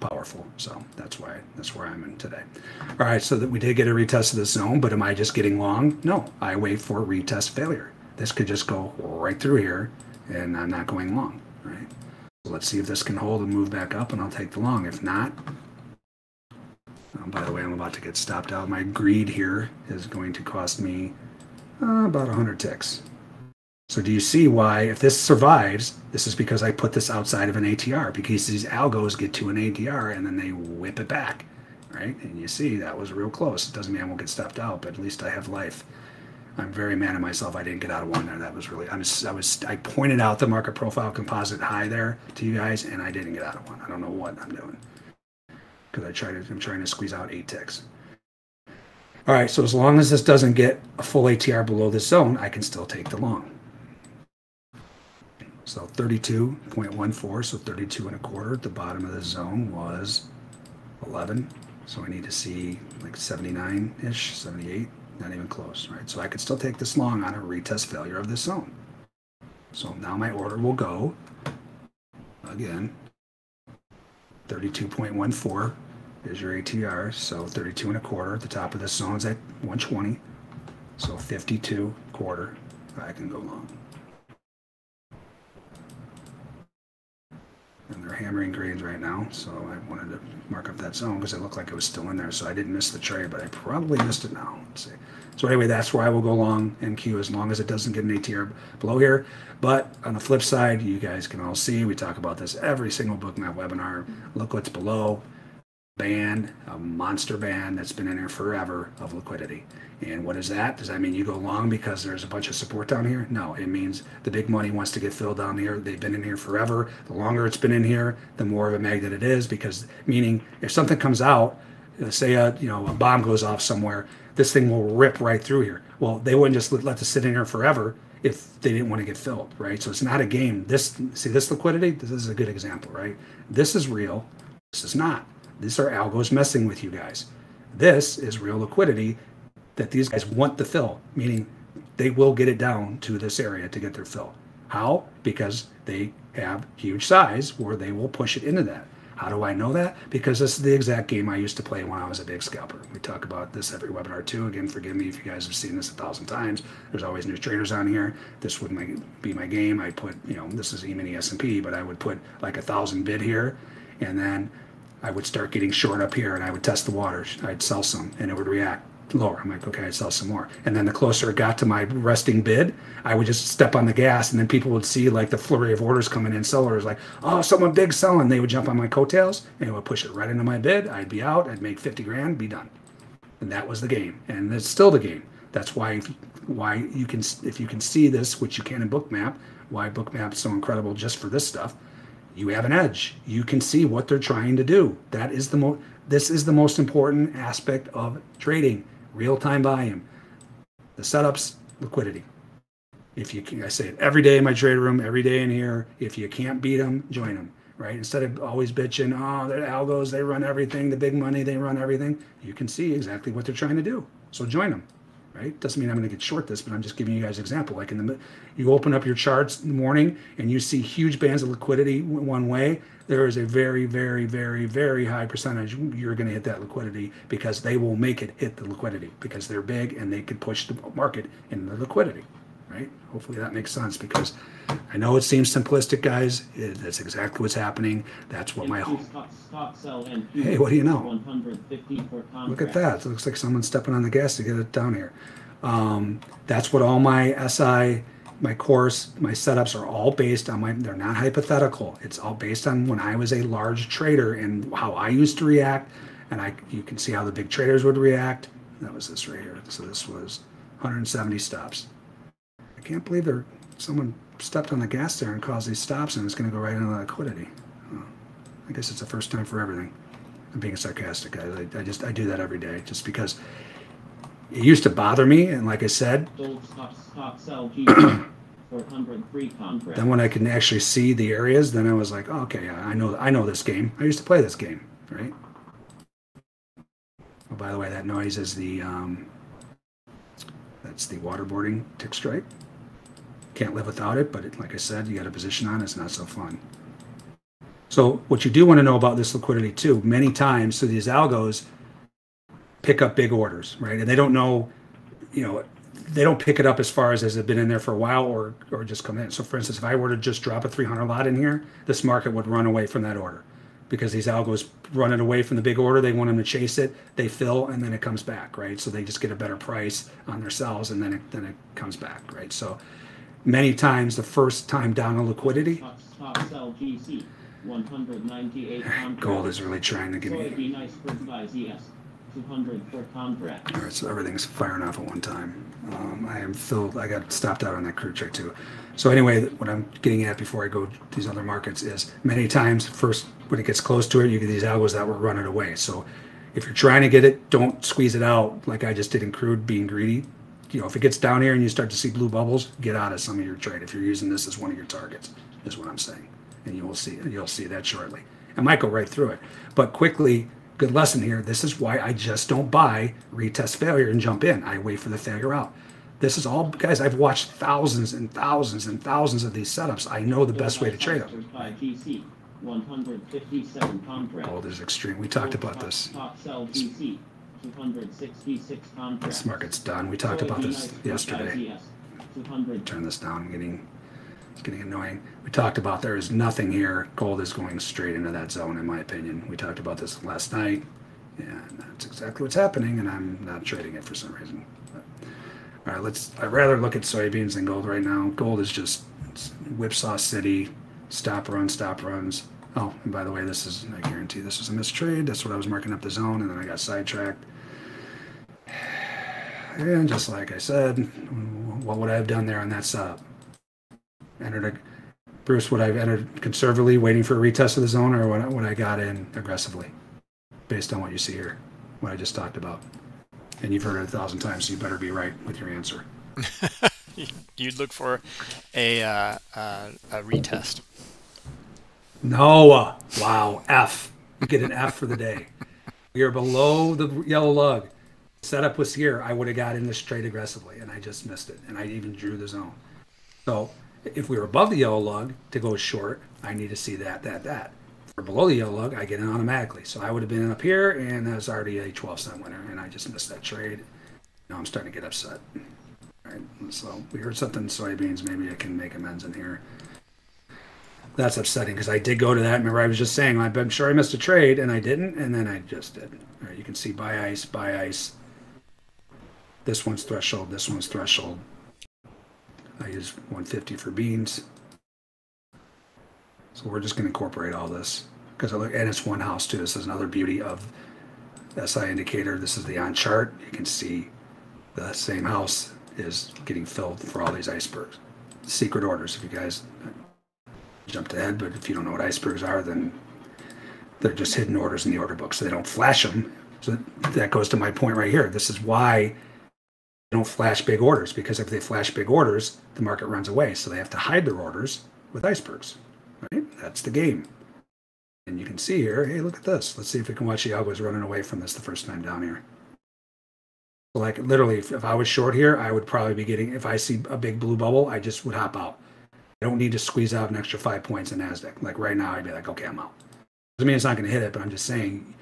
powerful. So that's why that's where I'm in today. All right, so that we did get a retest of the zone, but am I just getting long? No, I wait for retest failure. This could just go right through here, and I'm not going long, right? So let's see if this can hold and move back up, and I'll take the long. If not, Um, by the way, I'm about to get stopped out. My greed here is going to cost me uh, about one hundred ticks. So do you see why, if this survives, this is because I put this outside of an A T R, because these algos get to an A T R and then they whip it back, right? And you see, that was real close. It doesn't mean I won't get stopped out, but at least I have life. I'm very mad at myself. I didn't get out of one there. That was really, I was, I was, I pointed out the market profile composite high there to you guys, and I didn't get out of one. I don't know what I'm doing. Because I try to, I'm trying to squeeze out eight ticks. All right, so as long as this doesn't get a full A T R below this zone, I can still take the long. So thirty-two point one four, so thirty-two and a quarter at the bottom of the zone was eleven. So I need to see like seventy-nine-ish, seventy-eight, not even close, right? So I could still take this long on a retest failure of this zone. So now my order will go, again, thirty-two point one four. Is your A T R, so thirty-two and a quarter at the top of this zone's at one twenty, so fifty-two quarter. I can go long, and they're hammering grades right now, so I wanted to mark up that zone because it looked like it was still in there, so I didn't miss the trade, but I probably missed it now. Let's see. So anyway, that's where I will go long N Q as long as it doesn't get an A T R below here. But on the flip side, you guys can all see, we talk about this every single Bookmap webinar. Look what's below. Band, a monster band that's been in here forever of liquidity. And what is that? Does that mean you go long because there's a bunch of support down here? No, it means the big money wants to get filled down here. They've been in here forever. The longer it's been in here, the more of a magnet it is, because meaning if something comes out, say a, you know, a bomb goes off somewhere, this thing will rip right through here. Well, they wouldn't just let this sit in here forever if they didn't want to get filled, right? So it's not a game. This, see this liquidity? This is a good example, right? This is real. This is not. These are algos messing with you guys. This is real liquidity that these guys want to fill, meaning they will get it down to this area to get their fill. How? Because they have huge size where they will push it into that. How do I know that? Because this is the exact game I used to play when I was a big scalper. We talk about this every webinar too. Again, forgive me if you guys have seen this a thousand times. There's always new traders on here. This would be my game. I put, you know, this is E-mini S and P, but I would put like a thousand bid here, and then I would start getting short up here, and I would test the waters. I'd sell some, and it would react lower. I'm like, okay, I'd sell some more. And then the closer it got to my resting bid, I would just step on the gas, and then people would see like the flurry of orders coming in. Sellers like, oh, someone big selling. They would jump on my coattails, and it would push it right into my bid. I'd be out. I'd make fifty grand, be done. And that was the game, and it's still the game. That's why if, why you can, if you can see this, which you can in Bookmap, why Bookmap's so incredible just for this stuff. You have an edge. You can see what they're trying to do. That is the most, this is the most important aspect of trading, real-time volume, the setups, liquidity. If you can, I say it every day in my trade room, every day in here, if you can't beat them, join them, right? Instead of always bitching, oh, they're algos, they run everything, the big money, they run everything. You can see exactly what they're trying to do. So join them, right? Doesn't mean I'm going to get short this, but I'm just giving you guys an example. Like in the, you open up your charts in the morning and you see huge bands of liquidity one way, there is a very, very, very, very high percentage you're going to hit that liquidity, because they will make it hit the liquidity because they're big and they can push the market in the liquidity, right? Hopefully that makes sense, because I know it seems simplistic, guys. It, that's exactly what's happening. That's what my whole... Hey, what do you know? Look at that. It looks like someone's stepping on the gas to get it down here. Um, that's what all my S I, my course, my setups are all based on. My, they're not hypothetical. It's all based on when I was a large trader and how I used to react. And I, you can see how the big traders would react. That was this right here. So this was one hundred seventy stops. I can't believe there someone stepped on the gas there and caused these stops, and it's going to go right into the liquidity. Oh, I guess it's the first time for everything. I'm being sarcastic, guys. I, I just I do that every day, just because it used to bother me, and like I said, then when I can actually see the areas, then I was like, oh, okay, I know I know this game. I used to play this game, right? Oh, by the way, that noise is the um, that's the waterboarding tick strike. Can't live without it, but it, like I said, you got a position on, it's not so fun. So what you do want to know about this liquidity too, many times, so these algos pick up big orders, right? And they don't know, you know, they don't pick it up as far as has it been in there for a while or or just come in. So for instance, if I were to just drop a three hundred lot in here, this market would run away from that order, because these algos run it away from the big order. They want them to chase it, they fill, and then it comes back, right? So they just get a better price on themselves, and then it, then it comes back, right? So many times, the first time down on liquidity. Gold is really trying to give me. All right, so everything's firing off at one time. Um, I am filled. I got stopped out on that crude check too. So anyway, what I'm getting at before I go to these other markets is many times first when it gets close to it, you get these algos that were running away. So if you're trying to get it, don't squeeze it out like I just did in crude, being greedy. You know, if it gets down here and you start to see blue bubbles, get out of some of your trade. If you're using this as one of your targets, is what I'm saying, and you will see it. You'll see that shortly. I might go right through it, but quickly. Good lesson here. This is why I just don't buy retest failure and jump in. I wait for the failure out. This is all, guys. I've watched thousands and thousands and thousands of these setups. I know the best way to trade them. Gold is extreme. We talked about this. This market's done. We talked about this yesterday. Turn this down. I'm getting It's getting annoying. We talked about there is nothing here. Gold is going straight into that zone, in my opinion. We talked about this last night, and that's exactly what's happening, and I'm not trading it for some reason. But, all right, let's, I'd rather look at soybeans than gold right now. Gold is just whipsaw city, stop run, stop runs. Oh, and by the way, this is, I guarantee this is a mistrade. That's what I was marking up the zone, and then I got sidetracked. And just like I said, what would I have done there on that setup? Entered a, Bruce, would I have entered conservatively, waiting for a retest of the zone, or would I got in aggressively, based on what you see here, what I just talked about? And you've heard it a thousand times, so you better be right with your answer. You'd look for a, uh, uh, a retest. No. Wow. F. Get an F for the day. We are below the yellow lug. Setup was here. I would have got in this trade aggressively, and I just missed it, and I even drew the zone. So if we were above the yellow lug to go short, I need to see that, that, that. If we're below the yellow lug, I get in automatically. So I would have been up here, and that was already a twelve cent winner, and I just missed that trade. Now I'm starting to get upset. All right, so we heard something in soybeans. Maybe I can make amends in here. That's upsetting because I did go to that. Remember, I was just saying, I'm sure I missed a trade, and I didn't, and then I just did. All right, you can see buy ice, buy ice. This one's threshold, this one's threshold. I use one fifty for beans. So we're just going to incorporate all this. Because I look, and it's one house, too. This is another beauty of S I indicator. This is the on chart. You can see the same house is getting filled for all these icebergs. Secret orders, if you guys... jumped ahead, but if you don't know what icebergs are, then they're just hidden orders in the order book, so they don't flash them. So that goes to my point right here. This is why they don't flash big orders, because if they flash big orders, the market runs away, so they have to hide their orders with icebergs, right? That's the game. And you can see here, hey, look at this. Let's see if we can watch the algos running away from this the first time down here. So like literally, if, if I was short here, I would probably be getting, if I see a big blue bubble, I just would hop out. I don't need to squeeze out an extra five points in NASDAQ. Like right now, I'd be like, okay, I'm out. Doesn't mean it's not going to hit it, but I'm just saying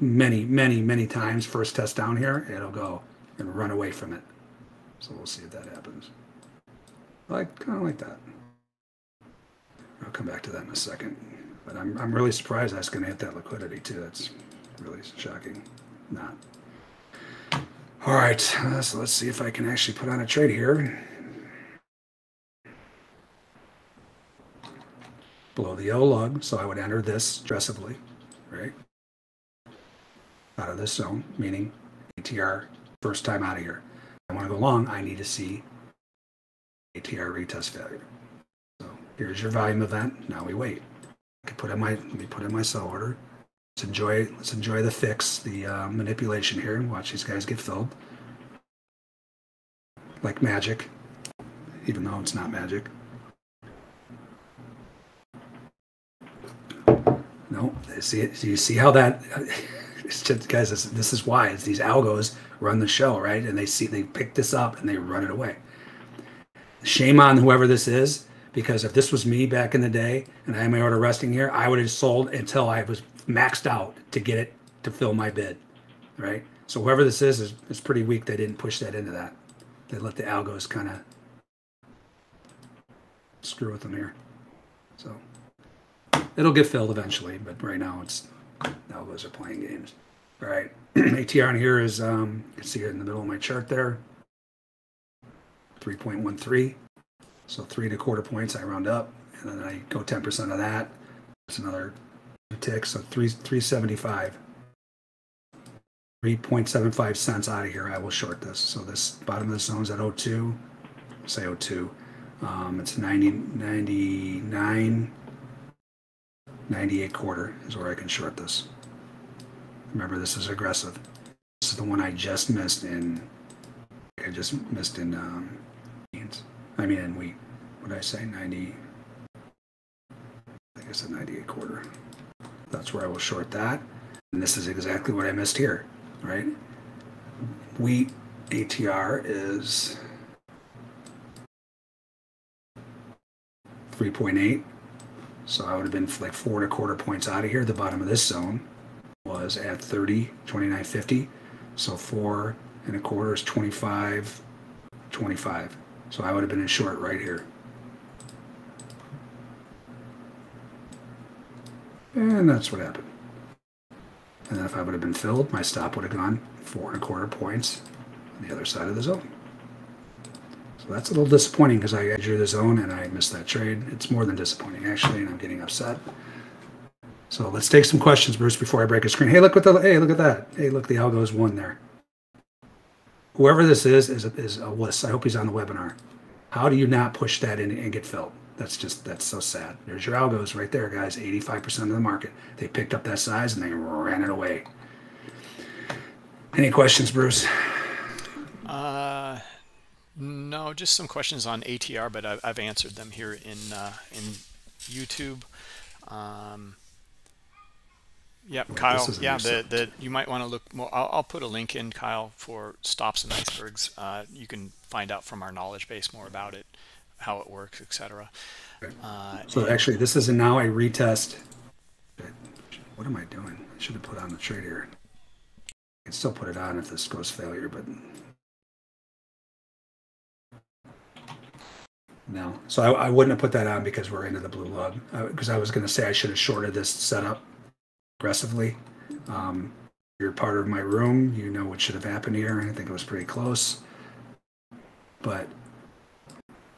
many, many, many times, first test down here, it'll go and run away from it. So we'll see if that happens. Like, kind of like that. I'll come back to that in a second. But I'm, I'm really surprised that's going to hit that liquidity too. That's really shocking. Not. All right, so let's see if I can actually put on a trade here. Below the yellow lug, so I would enter this aggressively, right? Out of this zone, meaning A T R, first time out of here. I want to go long, I need to see A T R retest failure. So here's your volume event, now we wait. I can put in my, let me put in my sell order. Let's enjoy, let's enjoy the fix, the uh, manipulation here, and watch these guys get filled. Like magic, even though it's not magic. No, see, you see how that, it's just, guys, this, this is why it's these algos run the show, right? And they see, they pick this up and they run it away. Shame on whoever this is, because if this was me back in the day and I had my order resting here, I would have sold until I was maxed out to get it to fill my bid, right? So whoever this is, is, is pretty weak. They didn't push that into that. They let the algos kind of screw with them here, so. It'll get filled eventually, but right now it's now those are playing games. All right, A T R on here is um, you can see it in the middle of my chart there, three point one three. So three to quarter points I round up, and then I go ten percent of that. That's another two ticks, so three three seventy five, three point seven five cents out of here. I will short this. So this bottom of the zone's at oh two, say oh two. Um, it's ninety ninety-nine. ninety-eight quarter is where I can short this. Remember, this is aggressive. This is the one I just missed in. I just missed in um, beans. I mean, in wheat. What did I say? ninety. I think I said ninety-eight quarter. That's where I will short that. And this is exactly what I missed here, right? Wheat A T R is three point eight. So I would have been like four and a quarter points out of here. The bottom of this zone was at thirty, twenty-nine fifty. So four and a quarter is twenty-five, twenty-five. So I would have been in short right here. And that's what happened. And if I would have been filled, my stop would have gone four and a quarter points on the other side of the zone. So that's a little disappointing because I drew the zone and I missed that trade. It's more than disappointing, actually, and I'm getting upset. So let's take some questions, Bruce, before I break a screen. Hey, look what the, hey, look at that. Hey, look, the algo's won there. Whoever this is, is a, is a wuss. I hope he's on the webinar. How do you not push that in and get filled? That's just, that's so sad. There's your algos right there, guys. eighty-five percent of the market. They picked up that size and they ran it away. Any questions, Bruce? Uh, no, just some questions on A T R, but I've, I've answered them here in, uh, in YouTube. Um, Yep, well, Kyle. Yeah, the, the, you might want to look more. I'll, I'll put a link in, Kyle, for stops and icebergs. Uh, you can find out from our knowledge base more about it, how it works, et cetera. Uh, so actually, this is a, now a retest. What am I doing? I should have put on the trade here. I can still put it on if this goes failure, but no. So I, I wouldn't have put that on because we're into the blue lug. Because I, I was going to say I should have shorted this setup aggressively. Um, you're part of my room. You know what should have happened here. I think it was pretty close, but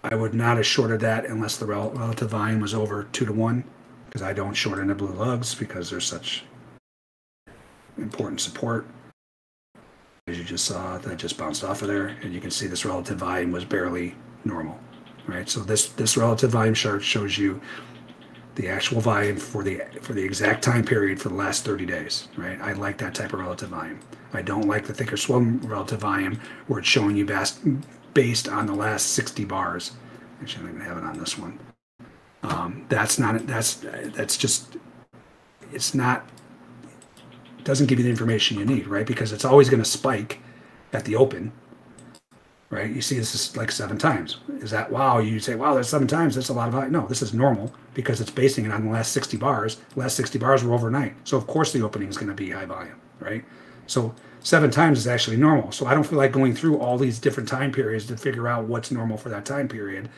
I would not have shorted that unless the rel relative volume was over two to one, because I don't short into blue lugs because they're such important support. As you just saw, that just bounced off of there, and you can see this relative volume was barely normal, right? So this this relative volume chart shows you the actual volume for the for the exact time period for the last thirty days, right? I like that type of relative volume. I don't like the thicker swim relative volume where it's showing you bas based on the last sixty bars. Actually, I don't even have it on this one. Um, that's not that's that's just it's not it doesn't give you the information you need, right? Because it's always going to spike at the open, right? You see this is like seven times. Is that, wow, you say, wow, that's seven times, that's a lot of volume. No, this is normal because it's basing it on the last sixty bars. The last sixty bars were overnight. So of course the opening is gonna be high volume, right? So seven times is actually normal. So I don't feel like going through all these different time periods to figure out what's normal for that time period,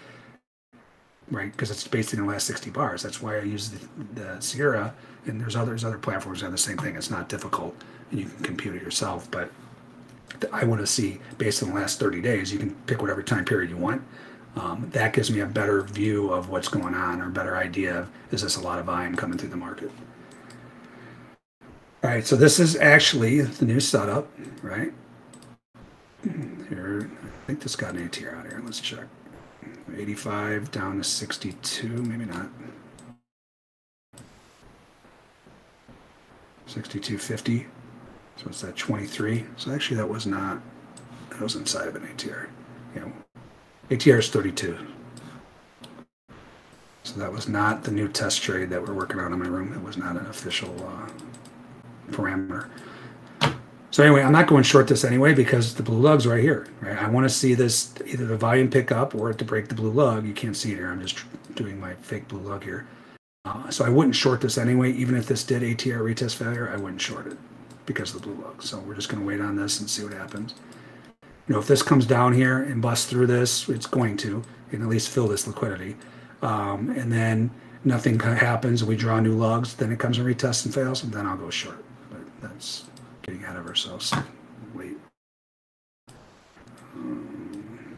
right? Because it's based in the last sixty bars. That's why I use the, the Sierra, and there's other, there's other platforms that have the same thing. It's not difficult and you can compute it yourself, but I want to see based on the last thirty days. You can pick whatever time period you want. Um, that gives me a better view of what's going on, or a better idea of, is this a lot of volume coming through the market? All right, so this is actually the new setup, right? Here, I think this got an A T R out here. Let's check. eighty-five down to sixty-two, maybe not. sixty-two fifty. So it's that twenty-three. So actually that was not, that was inside of an A T R. Yeah, A T R is thirty-two. So that was not the new test trade that we're working on in my room. That was not an official uh, parameter. So anyway, I'm not going short this anyway because the blue lug's right here, right? I want to see this, either the volume pick up or to break the blue lug. You can't see it here. I'm just doing my fake blue lug here. Uh, so I wouldn't short this anyway. Even if this did A T R retest failure, I wouldn't short it because of the blue lug. So we're just gonna wait on this and see what happens. You know, if this comes down here and busts through this, it's going to, and at least fill this liquidity. Um, and then nothing happens, we draw new lugs, then it comes and retests and fails, and then I'll go short. But that's getting ahead of ourselves, so wait. Um,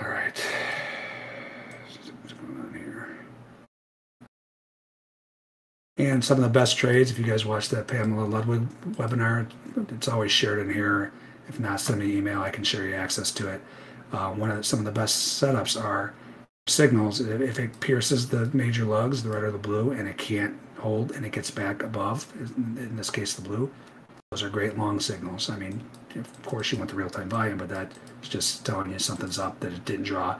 all right. And some of the best trades, if you guys watched that Pamela Ludwig webinar, it's always shared in here. If not, send me an email. I can share you access to it. Uh, one of the, some of the best setups are signals. If it pierces the major lugs, the red or the blue, and it can't hold and it gets back above, in this case, the blue, those are great long signals. I mean, of course, you want the real-time volume, but that's just telling you something's up, that it didn't draw,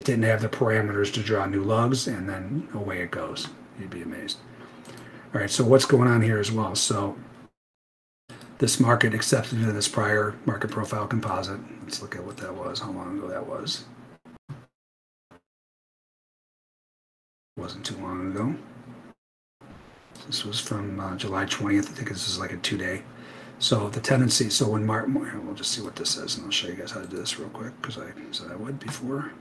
it didn't have the parameters to draw new lugs, and then away it goes. You'd be amazed. All right, so what's going on here as well? So this market accepted into this prior market profile composite. Let's look at what that was, how long ago that was. Wasn't too long ago. This was from uh, July twentieth. I think this is like a two-day. So the tendency, so when Mark, we'll just see what this is, and I'll show you guys how to do this real quick, because I said I would before.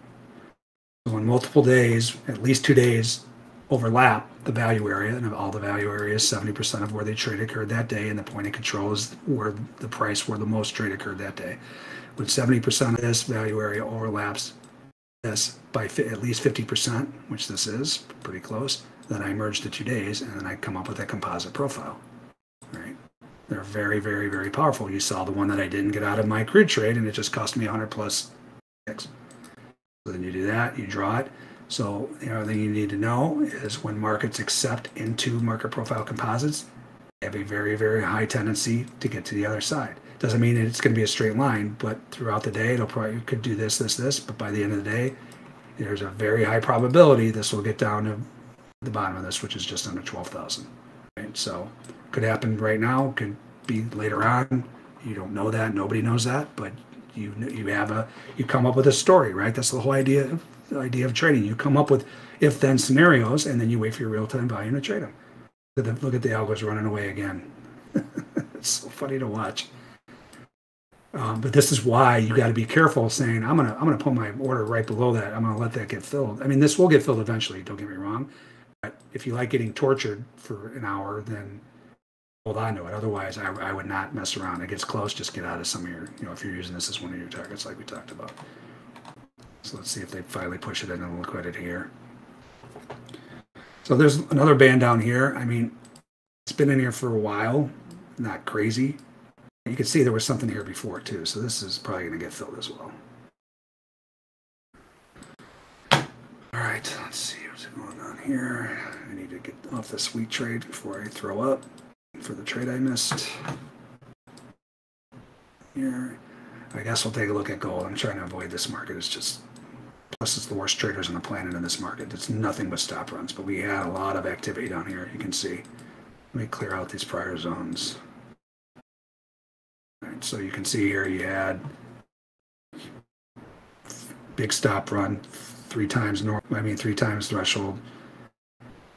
So when multiple days, at least two days, overlap the value area, and of all the value areas, seventy percent of where the trade occurred that day, and the point of control is where the price where the most trade occurred that day. When seventy percent of this value area overlaps this by at least fifty percent, which this is pretty close, then I merge the two days, and then I come up with a composite profile. All right. They're very, very, very powerful. You saw the one that I didn't get out of my crude trade, and it just cost me one hundred plus six. So then you do that, you draw it. So the other thing you need to know is when markets accept into market profile composites, they have a very, very high tendency to get to the other side. Doesn't mean it's going to be a straight line, but throughout the day, it'll probably, you could do this, this, this, but by the end of the day, there's a very high probability this will get down to the bottom of this, which is just under twelve thousand. Right? So could happen right now, could be later on. You don't know that. Nobody knows that, but you you have a, you come up with a story, right? That's the whole idea of, the idea of trading. You come up with if-then scenarios, and then you wait for your real-time volume to trade them. Look at the algos running away again. It's so funny to watch. Um, but this is why you got to be careful saying, I'm gonna I'm gonna put my order right below that. I'm gonna let that get filled. I mean, this will get filled eventually. Don't get me wrong. But if you like getting tortured for an hour, then hold on to it. Otherwise, I, I would not mess around. It gets close. Just get out of some of your. You know, if you're using this as one of your targets, like we talked about. So let's see if they finally push it in and liquidity here. So there's another band down here. I mean, it's been in here for a while. Not crazy. You can see there was something here before too. So this is probably going to get filled as well. All right. Let's see what's going on here. I need to get off this wheat trade before I throw up for the trade I missed. Here. I guess we'll take a look at gold. I'm trying to avoid this market. It's just, plus it's the worst traders on the planet in this market. It's nothing but stop runs, but we had a lot of activity down here. You can see, let me clear out these prior zones. All right, so you can see here, you had big stop run, three times north, I mean, three times threshold.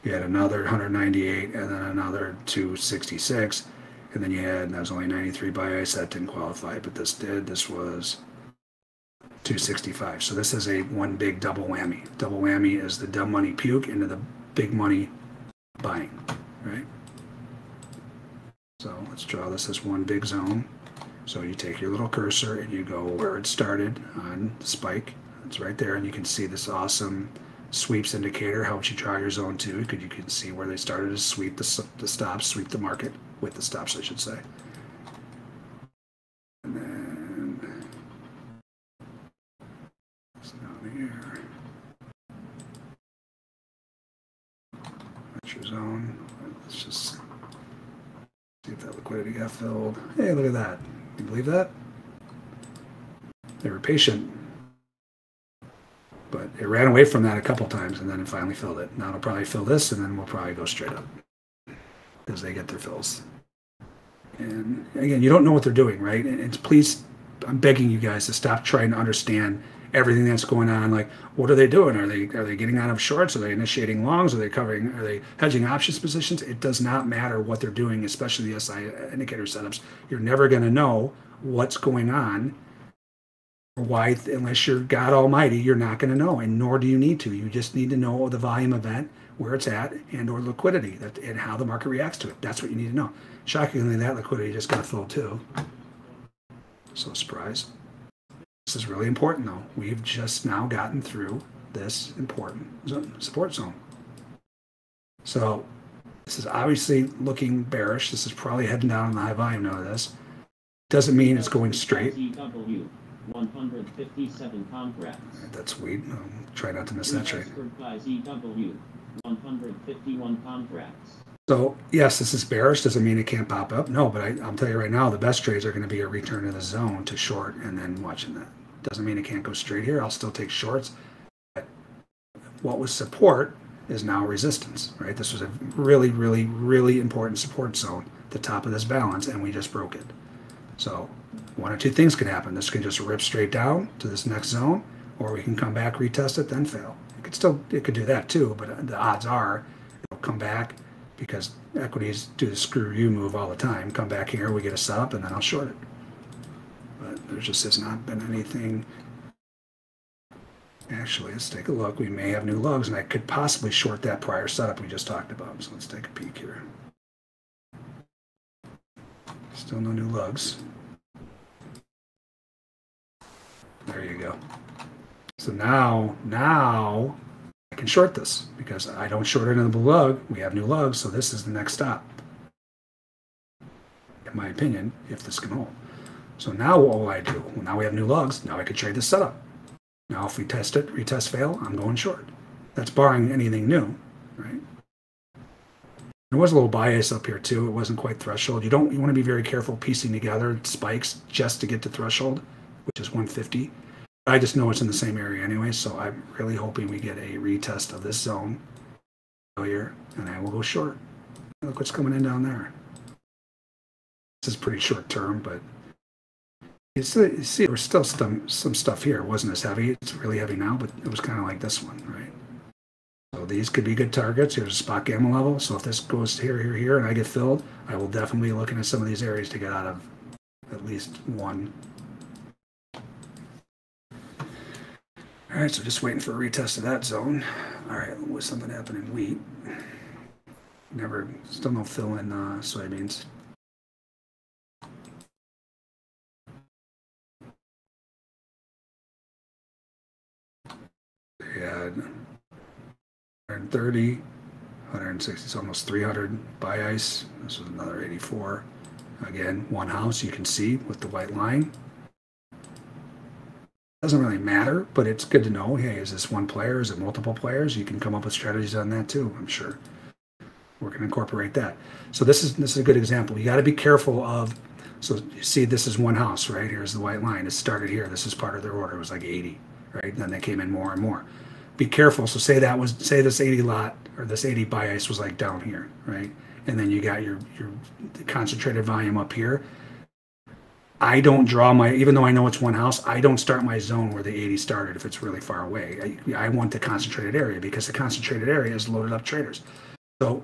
You had another one hundred ninety-eight and then another two sixty-six. And then you had, and that was only ninety-three buy ice, that didn't qualify, but this did. This was two sixty-five. So this is a one big double whammy. Double whammy is the dumb money puke into the big money buying, right? So let's draw this as one big zone. So you take your little cursor and you go where it started on the spike. It's right there, and you can see this awesome sweeps indicator helps you draw your zone too, because you can see where they started to sweep the, the stops, sweep the market with the stops, I should say. And then it's down here. That's your zone. Let's just see if that liquidity got filled. Hey, look at that. Can you believe that? They were patient. But it ran away from that a couple times, and then it finally filled it. Now it'll probably fill this, and then we'll probably go straight up as they get their fills. And again, you don't know what they're doing, right? And it's, please, I'm begging you guys to stop trying to understand everything that's going on. Like, what are they doing? Are they are they getting out of shorts? Are they initiating longs? Are they covering? Are they hedging options positions? It does not matter what they're doing, especially the S I indicator setups. You're never going to know what's going on. Why, unless you're God Almighty, you're not going to know, and nor do you need to. You just need to know the volume event, where it's at, and or liquidity, that, and how the market reacts to it. That's what you need to know. Shockingly, that liquidity just got filled too. So surprised. This is really important though. We've just now gotten through this important zone, support zone. So this is obviously looking bearish. This is probably heading down on the high volume now of this. Doesn't mean it's going straight. one hundred fifty-seven contracts. Right, that's weed. Um, try not to miss that trade. one hundred fifty-one contracts. So yes, this is bearish. Doesn't mean it can't pop up. No, but I, I'll tell you right now, the best trades are going to be a return to the zone to short and then watching that. Doesn't mean it can't go straight here. I'll still take shorts. But what was support is now resistance, right? This was a really, really, really important support zone, the top of this balance, and we just broke it. So one or two things could happen. This can just rip straight down to this next zone, or we can come back, retest it, then fail. It could still, it could do that too, but the odds are it'll come back, because equities do the screw you move all the time. Come back here, we get a sub, and then I'll short it. But there just has not been anything. Actually, let's take a look. We may have new lows, and I could possibly short that prior setup we just talked about. So let's take a peek here. Still no new lugs. There you go. So now, now I can short this because I don't short it in the lug. We have new lugs, so this is the next stop. In my opinion, if this can hold. So now what will I do? Well, now we have new lugs. Now I could trade this setup. Now if we test it, retest fail, I'm going short. That's barring anything new, right? There was a little bias up here too. It wasn't quite threshold. You don't you want to be very careful piecing together spikes just to get to threshold, which is one fifty. I just know it's in the same area anyway, so I'm really hoping we get a retest of this zone failure, and I will go short. Look what's coming in down there. This is pretty short term, but you see, you see there's still some some stuff here. It wasn't as heavy. It's really heavy now, but it was kind of like this one, right? So these could be good targets. Here's a spot gamma level. So if this goes here, here, here, and I get filled, I will definitely be looking at some of these areas to get out of at least one. All right, so just waiting for a retest of that zone. All right, was something happening in wheat? Never, still no fill in uh, soybeans. They had one thirty, one sixty, so almost three hundred buy ice. This was another eighty-four. Again, one house you can see with the white line. Doesn't really matter, but it's good to know, hey, is this one player? Is it multiple players? You can come up with strategies on that too, I'm sure. We're going to incorporate that. So this is this is a good example. You got to be careful of, so you see this is one house, right? Here's the white line. It started here. This is part of their order. It was like eighty, right? Then they came in more and more. Be careful. So say that was, say this eighty lot or this eighty buy ice was like down here, right? And then you got your, your concentrated volume up here. I don't draw my, even though I know it's one house, I don't start my zone where the eighty started if it's really far away. I, I want the concentrated area because the concentrated area is loaded up traders. So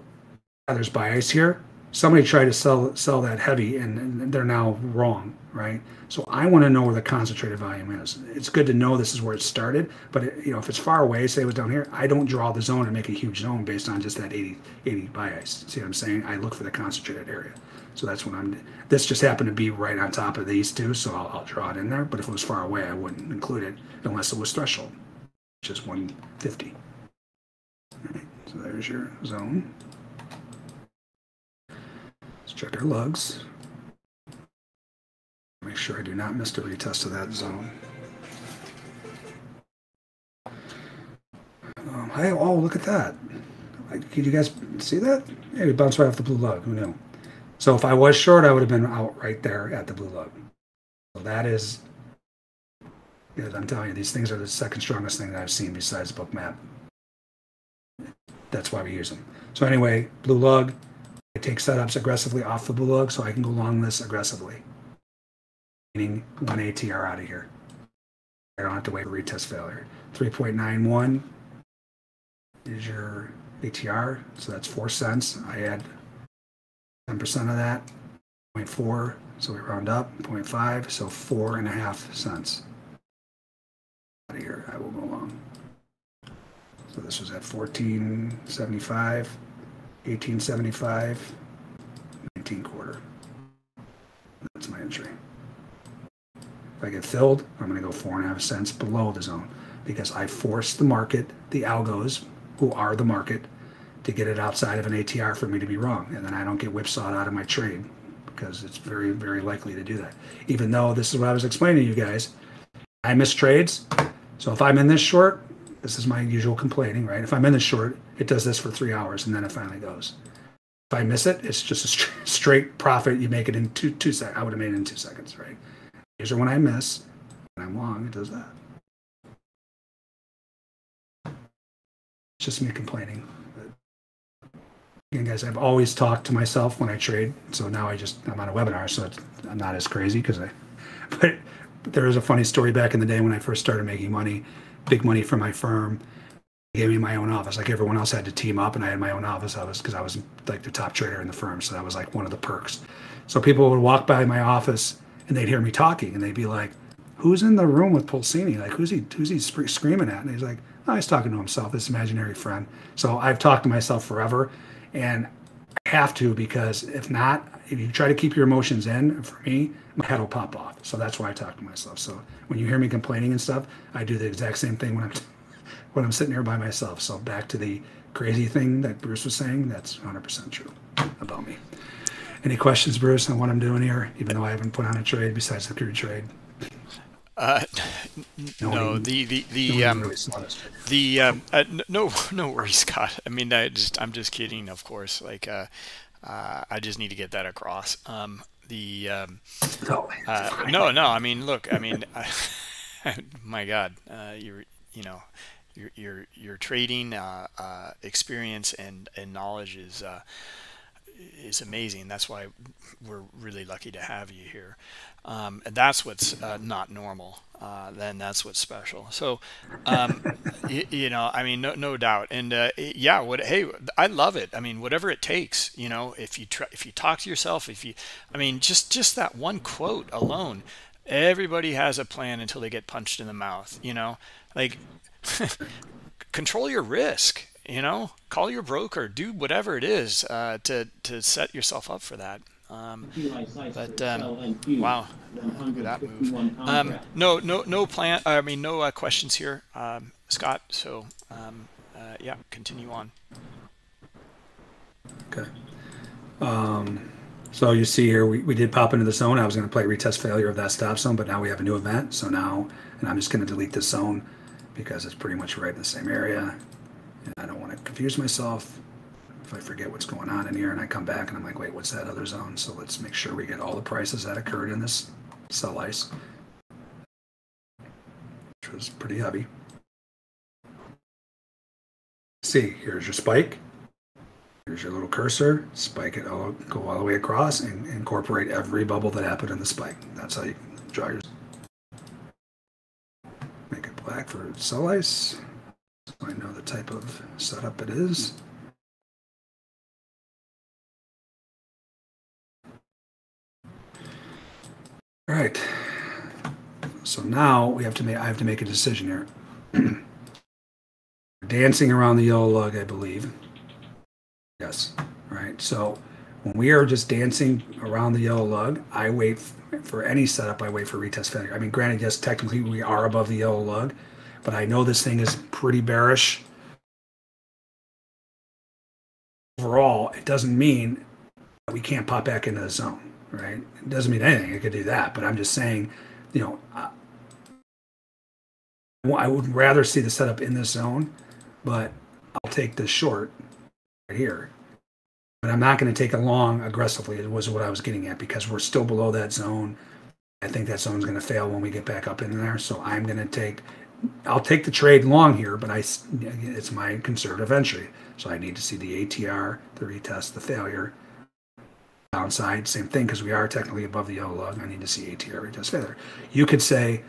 yeah, there's buy ice here. Somebody tried to sell sell that heavy and, and they're now wrong, right? So I want to know where the concentrated volume is. It's good to know this is where it started, but it, you know, if it's far away, say it was down here, I don't draw the zone and make a huge zone based on just that eighty, eighty buy ice. See what I'm saying? I look for the concentrated area. So that's when I'm, this just happened to be right on top of these two, so I'll, I'll draw it in there. But if it was far away, I wouldn't include it unless it was threshold, which is one fifty. All right, so there's your zone. Let's check our lugs. Make sure I do not miss the retest of that zone. Um, hey, oh, look at that. Did you guys see that? Yeah, we bounced right off the blue lug. Who knew? So if I was short, I would have been out right there at the blue lug. So that is, I'm telling you, these things are the second strongest thing that I've seen besides Bookmap. That's why we use them. So anyway, blue lug, I take setups aggressively off the blue lug so I can go long this aggressively. Meaning one A T R out of here. I don't have to wait for retest failure. three point nine one is your A T R, so that's four cents. I add ten percent of that, zero point four, so we round up, zero point five, so four and a half cents. Out of here, I will go long. So this was at fourteen seventy-five, eighteen seventy-five, nineteen quarter. That's my entry. If I get filled, I'm going to go four and a half cents below the zone because I forced the market, the algos, who are the market, to get it outside of an A T R for me to be wrong. And then I don't get whipsawed out of my trade because it's very, very likely to do that. Even though this is what I was explaining to you guys, I miss trades. So if I'm in this short, this is my usual complaining, right? If I'm in this short, it does this for three hours and then it finally goes. If I miss it, it's just a straight profit. You make it in two, two seconds. I would have made it in two seconds, right? Here's when I miss, when I'm long, it does that. It's just me complaining. Again, guys, I've always talked to myself when I trade, so now I just, I'm on a webinar, so it's, I'm not as crazy because I, but, but there was a funny story back in the day when I first started making money, big money for my firm. They gave me my own office. Like everyone else had to team up, and I had my own office. I was, because I was like the top trader in the firm, so that was like one of the perks. So people would walk by my office and they'd hear me talking, and they'd be like, "Who's in the room with Pulcini? Like, who's he? Who's he screaming at?" And he's like, "Oh, he's talking to himself. This imaginary friend." So I've talked to myself forever, and I have to, because if not, if you try to keep your emotions in, for me, my head will pop off. So that's why I talk to myself. So when you hear me complaining and stuff, I do the exact same thing when I'm. when I'm sitting here by myself. So back to the crazy thing that Bruce was saying, that's one hundred percent true about me. Any questions, Bruce, on what I'm doing here, even though I haven't put on a trade besides the crude trade? Uh, no, no even, the, the, the, no um, really the, um, uh, no, no worries, Scott. I mean, I just, I'm just kidding, of course. Like, uh, uh, I just need to get that across. Um, the, um, no, uh, no, no, I mean, look, I mean, I, my God, uh, you're, you know, Your, your your trading uh, uh, experience and, and knowledge is uh, is amazing. That's why we're really lucky to have you here. Um, and that's what's uh, not normal. Uh, then that's what's special. So, um, you, you know, I mean, no no doubt. And uh, yeah, what? Hey, I love it. I mean, whatever it takes. You know, if you try, if you talk to yourself, if you, I mean, just just that one quote alone. Everybody has a plan until they get punched in the mouth. You know, like. Control your risk, you know, call your broker, do whatever it is uh, to, to set yourself up for that. Um, but um, wow, look at that move. Um, no, no, no plan. I mean, no uh, questions here, um, Scott. So um, uh, yeah, continue on. Okay. Um, so you see here, we, we did pop into the zone. I was going to play retest failure of that stop zone, but now we have a new event. So now, and I'm just going to delete this zone, because it's pretty much right in the same area. And I don't want to confuse myself if I forget what's going on in here and I come back and I'm like, wait, what's that other zone? So let's make sure we get all the prices that occurred in this sell ice, which was pretty heavy. See, here's your spike. Here's your little cursor, spike it all, go all the way across and incorporate every bubble that happened in the spike. That's how you draw your. Make it black for sell ice, so I know the type of setup it is. All right. So now we have to make. I have to make a decision here. Dancing around the yellow lug, I believe. Yes. All right. So when we are just dancing around the yellow lug, I wait. For any setup, I wait for retest failure. I mean, granted, yes, technically we are above the yellow lug, but I know this thing is pretty bearish. Overall, it doesn't mean that we can't pop back into the zone, right? It doesn't mean anything. It could do that, but I'm just saying, you know, uh, I would rather see the setup in this zone, but I'll take this short right here. But I'm not going to take it long aggressively. It was what I was getting at, because we're still below that zone. I think that zone's going to fail when we get back up in there. So I'm going to take, I'll take the trade long here, but I, it's my conservative entry. So I need to see the A T R, the retest, the failure. Downside, same thing, because we are technically above the yellow lug. I need to see A T R, retest, failure. You could say,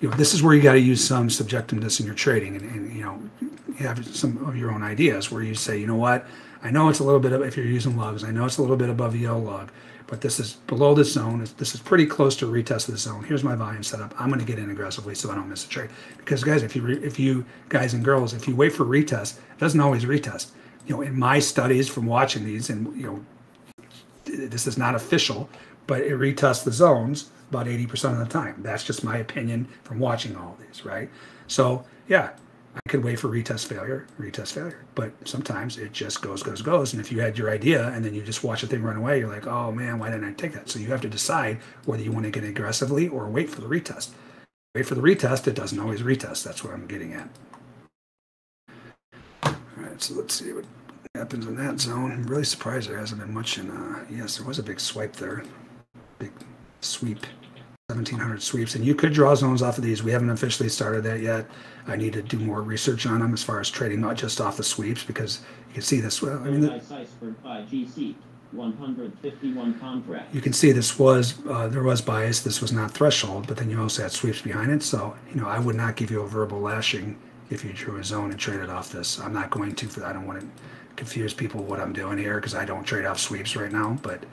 you know, this is where you got to use some subjectiveness in your trading, and, and you know, you have some of your own ideas where you say, you know what, I know it's a little bit of, if you're using lugs, I know it's a little bit above the yellow lug, but this is below this zone. This is pretty close to a retest of the zone. Here's my volume setup. I'm going to get in aggressively so I don't miss a trade. Because guys, if you re, if you guys and girls, if you wait for retest, it doesn't always retest. You know, in my studies from watching these, and you know, this is not official, but it retests the zones about eighty percent of the time. That's just my opinion from watching all these, right? So yeah. I could wait for retest failure, retest failure, but sometimes it just goes, goes, goes. And if you had your idea and then you just watch the thing run away, you're like, oh man, why didn't I take that? So you have to decide whether you want to get aggressively or wait for the retest. Wait for the retest, it doesn't always retest. That's what I'm getting at. All right, so let's see what happens in that zone. I'm really surprised there hasn't been much in, uh, yes, there was a big swipe there, big sweep. seventeen hundred sweeps, and you could draw zones off of these. We haven't officially started that yet. I need to do more research on them as far as trading, not just off the sweeps, because you can see this. Well, I mean, the, you can see this was uh, there was bias. This was not threshold, but then you also had sweeps behind it. So you know, I would not give you a verbal lashing if you drew a zone and traded off this. I'm not going to, for I don't want to confuse people what I'm doing here, because I don't trade off sweeps right now. But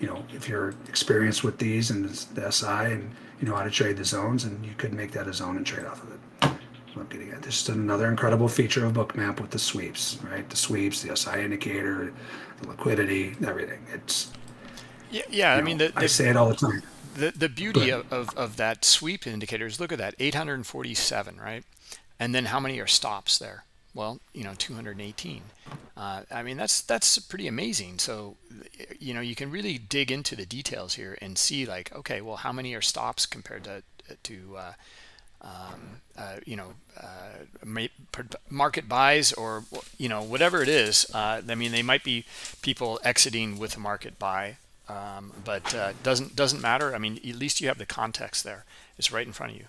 you know, if you're experienced with these and the S I and you know how to trade the zones, and you could make that a zone and trade off of it. So I'm getting at this is another incredible feature of Bookmap with the sweeps, right? The sweeps, the S I indicator, the liquidity, everything. It's yeah, yeah. I know, mean, the, the, I say it all the time. The the beauty of, of of that sweep indicators. Look at that, eight hundred forty-seven, right? And then how many are stops there? Well, you know, two hundred eighteen. Uh, I mean, that's that's pretty amazing. So, you know, you can really dig into the details here and see, like, okay, well, how many are stops compared to to uh, um, uh, you know uh, market buys, or you know whatever it is. Uh, I mean, they might be people exiting with a market buy. Um, but uh, doesn't doesn't matter. I mean, at least you have the context there. It's right in front of you.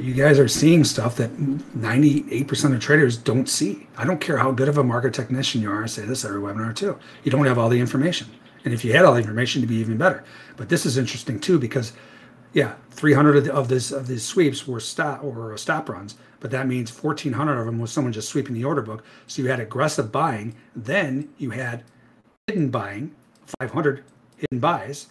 You guys are seeing stuff that ninety-eight percent of traders don't see. I don't care how good of a market technician you are. I say this every webinar too. You don't have all the information. And if you had all the information, it'd be even better. But this is interesting too, because yeah, three hundred of, the, of this of these sweeps were stop or stop runs, but that means fourteen hundred of them was someone just sweeping the order book. So you had aggressive buying, then you had hidden buying. five hundred hidden buys,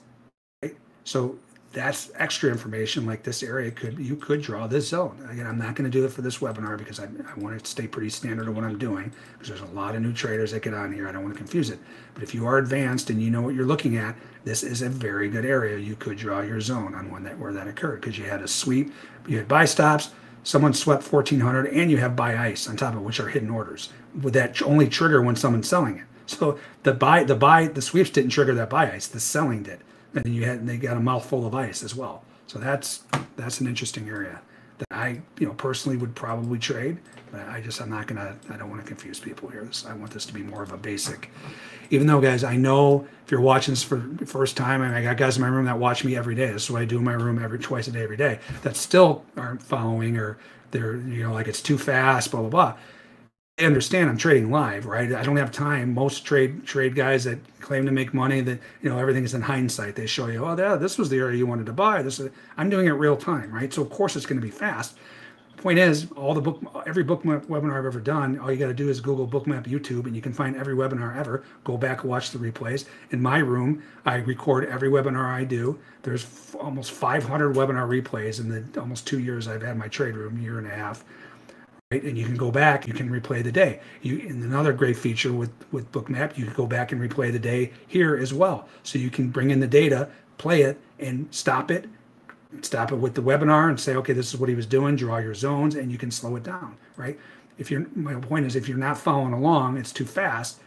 right? So that's extra information. Like this area could, you could draw this zone. Again, I'm not going to do it for this webinar because I, I want to stay pretty standard of what I'm doing, because there's a lot of new traders that get on here. I don't want to confuse it. But if you are advanced and you know what you're looking at, this is a very good area. You could draw your zone on when that where that occurred, because you had a sweep, you had buy stops, someone swept fourteen hundred, and you have buy ice on top of it, which are hidden orders. Would that only trigger when someone's selling it? So the buy, the buy, the sweeps didn't trigger that buy ice. The selling did, and then you had they got a mouthful of ice as well. So that's that's an interesting area that I, you know, personally would probably trade. But I just I'm not gonna I don't want to confuse people here. This I want this to be more of a basic. Even though, guys, I know if you're watching this for the first time, and I got guys in my room that watch me every day. This is what I do in my room every twice a day, every day. That still aren't following, or they're you know like it's too fast, blah blah blah. I understand I'm trading live, right? I don't have time. Most trade trade guys that claim to make money, that you know everything is in hindsight. They show you, oh, yeah, this was the area you wanted to buy. This is, I'm doing it real time, right? So of course it's going to be fast. Point is, all the book, every Bookmap webinar I've ever done, all you got to do is Google Bookmap YouTube, and you can find every webinar ever. Go back and watch the replays. In my room, I record every webinar I do. There's f almost five hundred webinar replays in the almost two years I've had my trade room, year and a half. Right? And you can go back, you can replay the day. You, and another great feature with, with Bookmap, you can go back and replay the day here as well. So you can bring in the data, play it, and stop it. Stop it with the webinar and say, okay, this is what he was doing, draw your zones, and you can slow it down, right? If you're, my point is, if you're not following along, it's too fast,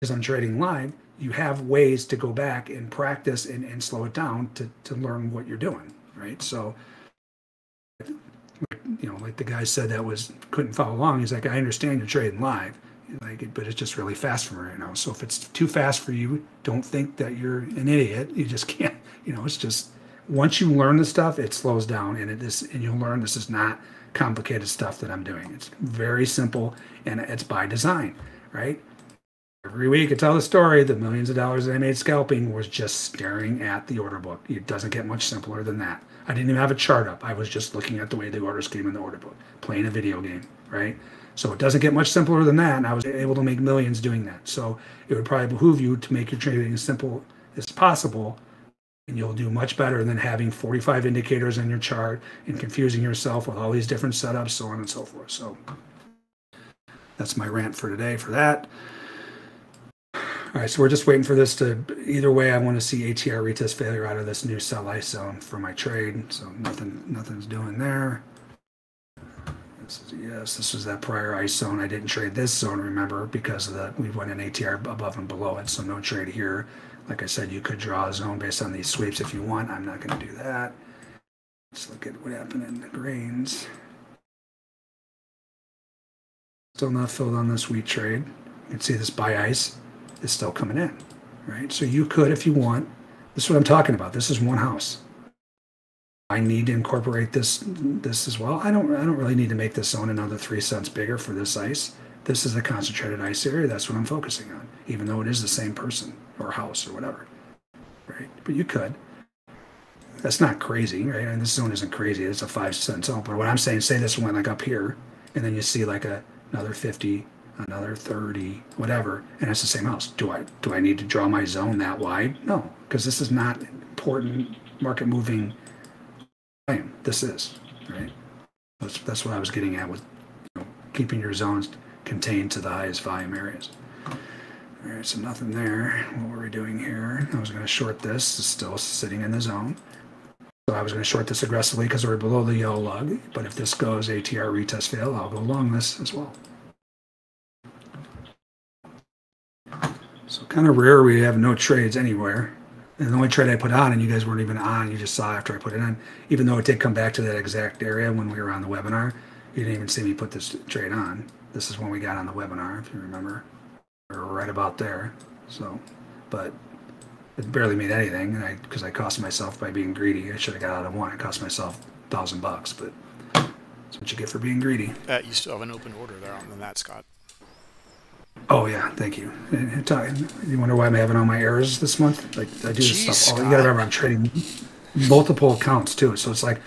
because I'm trading live, you have ways to go back and practice and, and slow it down to, to learn what you're doing, right? So, you know, like the guy said that was couldn't follow along. He's like, I understand you're trading live, like, but it's just really fast for me right now. So if it's too fast for you, don't think that you're an idiot. You just can't. You know, it's just once you learn the stuff, it slows down, and it is, and you'll learn this is not complicated stuff that I'm doing. It's very simple, and it's by design, right? Every week I tell the story. The millions of dollars that I made scalping was just staring at the order book. It doesn't get much simpler than that. I didn't even have a chart up. I was just looking at the way the orders came in the order book, playing a video game, right? So it doesn't get much simpler than that, and I was able to make millions doing that. So it would probably behoove you to make your trading as simple as possible, and you'll do much better than having forty-five indicators on your chart and confusing yourself with all these different setups, so on and so forth. So that's my rant for today for that. All right, so we're just waiting for this to, either way, I want to see A T R retest failure out of this new sell ice zone for my trade. So nothing, nothing's doing there. This is, yes, this was that prior ice zone. I didn't trade this zone, remember, because of the, we went in A T R above and below it, so no trade here. Like I said, you could draw a zone based on these sweeps if you want. I'm not going to do that. Let's look at what happened in the grains. Still not filled on this wheat trade. You can see this buy ice is still coming in, right? So you could, if you want, this is what I'm talking about. This is one house. I need to incorporate this this as well. I don't I don't really need to make this zone another three cents bigger for this ice. This is a concentrated ice area. That's what I'm focusing on, even though it is the same person or house or whatever, right? But you could. That's not crazy, right? And this zone isn't crazy. It's a five cent zone. But what I'm saying, say this went like up here, and then you see like a, another fifty, another thirty, whatever, and it's the same house. Do I do I need to draw my zone that wide? No, because this is not important market moving volume. This is, right? That's, that's what I was getting at with, you know, keeping your zones contained to the highest volume areas. All right, so nothing there. What were we doing here? I was going to short this. It's still sitting in the zone. So I was going to short this aggressively because we're below the yellow lug. But if this goes A T R retest fail, I'll go long this as well. So kind of rare we have no trades anywhere. And the only trade I put on, and you guys weren't even on, you just saw after I put it on, even though it did come back to that exact area when we were on the webinar, you didn't even see me put this trade on. This is when we got on the webinar, if you remember. Or right about there. So, but it barely made anything, and I because I cost myself by being greedy. I should have got out of one. It cost myself a thousand bucks, but that's what you get for being greedy. Uh, you still have an open order there on that, Scott. Oh yeah, thank you. And, and you wonder why I'm having all my errors this month? Like I do Jeez, this stuff. All, you gotta remember, I'm trading multiple accounts too, so it's like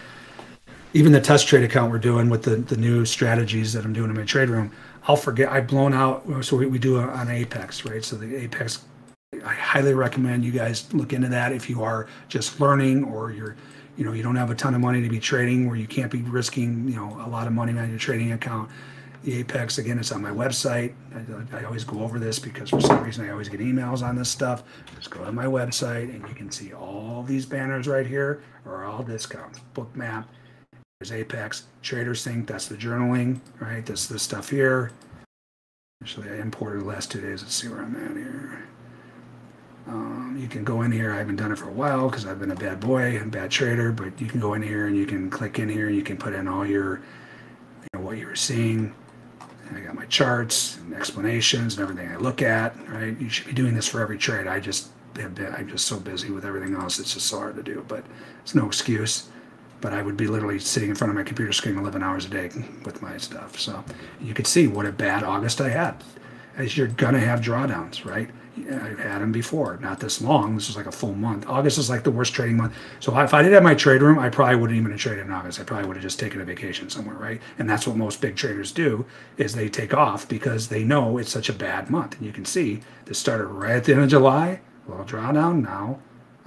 even the test trade account we're doing with the the new strategies that I'm doing in my trade room. I'll forget, I've blown out, so we, we do a, on Apex, right? So the Apex, I highly recommend you guys look into that if you are just learning or you're, you know, you don't have a ton of money to be trading where you can't be risking, you know, a lot of money on your trading account. The Apex, again, it's on my website. I, I always go over this because for some reason I always get emails on this stuff. Just go to my website and you can see all these banners right here are all discounts, Bookmap. There's Apex, Trader Sync, that's the journaling, right? That's this stuff here. Actually, I imported the last two days. Let's see where I'm at here. Um, you can go in here. I haven't done it for a while because I've been a bad boy and bad trader, but you can go in here and you can click in here. And you can put in all your, you know, what you were seeing. And I got my charts and explanations and everything I look at, right? You should be doing this for every trade. I just have been, I'm just so busy with everything else. It's just so hard to do, but it's no excuse. But I would be literally sitting in front of my computer screen eleven hours a day with my stuff. So you could see what a bad August I had, as you're going to have drawdowns, right? Yeah, I've had them before, not this long. This was like a full month. August is like the worst trading month. So if I did have my trade room, I probably wouldn't even have traded in August. I probably would have just taken a vacation somewhere, right? And that's what most big traders do is they take off because they know it's such a bad month. And you can see this started right at the end of July, a little drawdown now.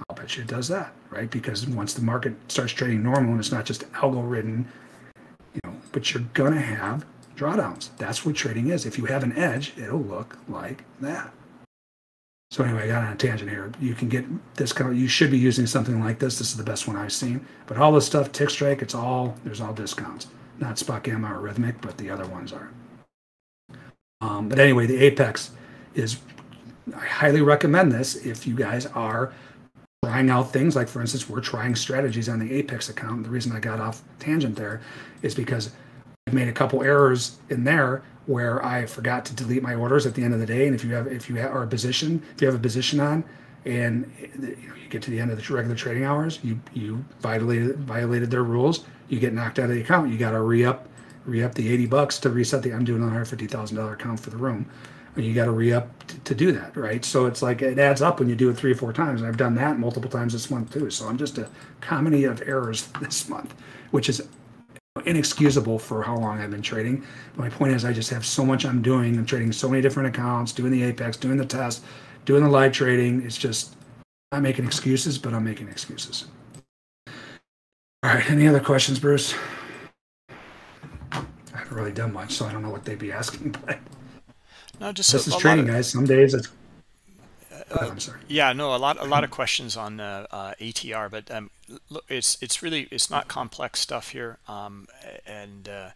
I'll bet you it does that, right? Because once the market starts trading normal and it's not just algo-ridden, you know, but you're going to have drawdowns. That's what trading is. If you have an edge, it'll look like that. So anyway, I got on a tangent here. You can get this kind of, you should be using something like this. This is the best one I've seen. But all this stuff, TickStrike, it's all, there's all discounts. Not Spot Gamma or Rhythmic, but the other ones are. Um, but anyway, the Apex is, I highly recommend this if you guys are trying out things like, for instance, we're trying strategies on the Apex account. The reason I got off tangent there is because I've made a couple errors in there where I forgot to delete my orders at the end of the day. And if you have, if you are a position, if you have a position on, and you know, you get to the end of the regular trading hours, you you violated violated their rules. You get knocked out of the account. You got to re up, re up the eighty bucks to reset the. I'm doing a hundred fifty thousand dollar account for the room. You got to re-up to do that, right? So it's like it adds up when you do it three or four times. And I've done that multiple times this month too. So I'm just a comedy of errors this month, which is inexcusable for how long I've been trading. But my point is I just have so much I'm doing. I'm trading so many different accounts, doing the Apex, doing the test, doing the live trading. It's just I'm making excuses, but I'm making excuses. All right, any other questions, Bruce? I haven't really done much, so I don't know what they'd be asking, but... No, just this a, is a trading, lot of, guys. Some days it's. Uh, oh, I'm sorry. Yeah, no, a lot, a lot of questions on uh, uh, A T R, but um, look, it's it's really it's not complex stuff here, um, and uh,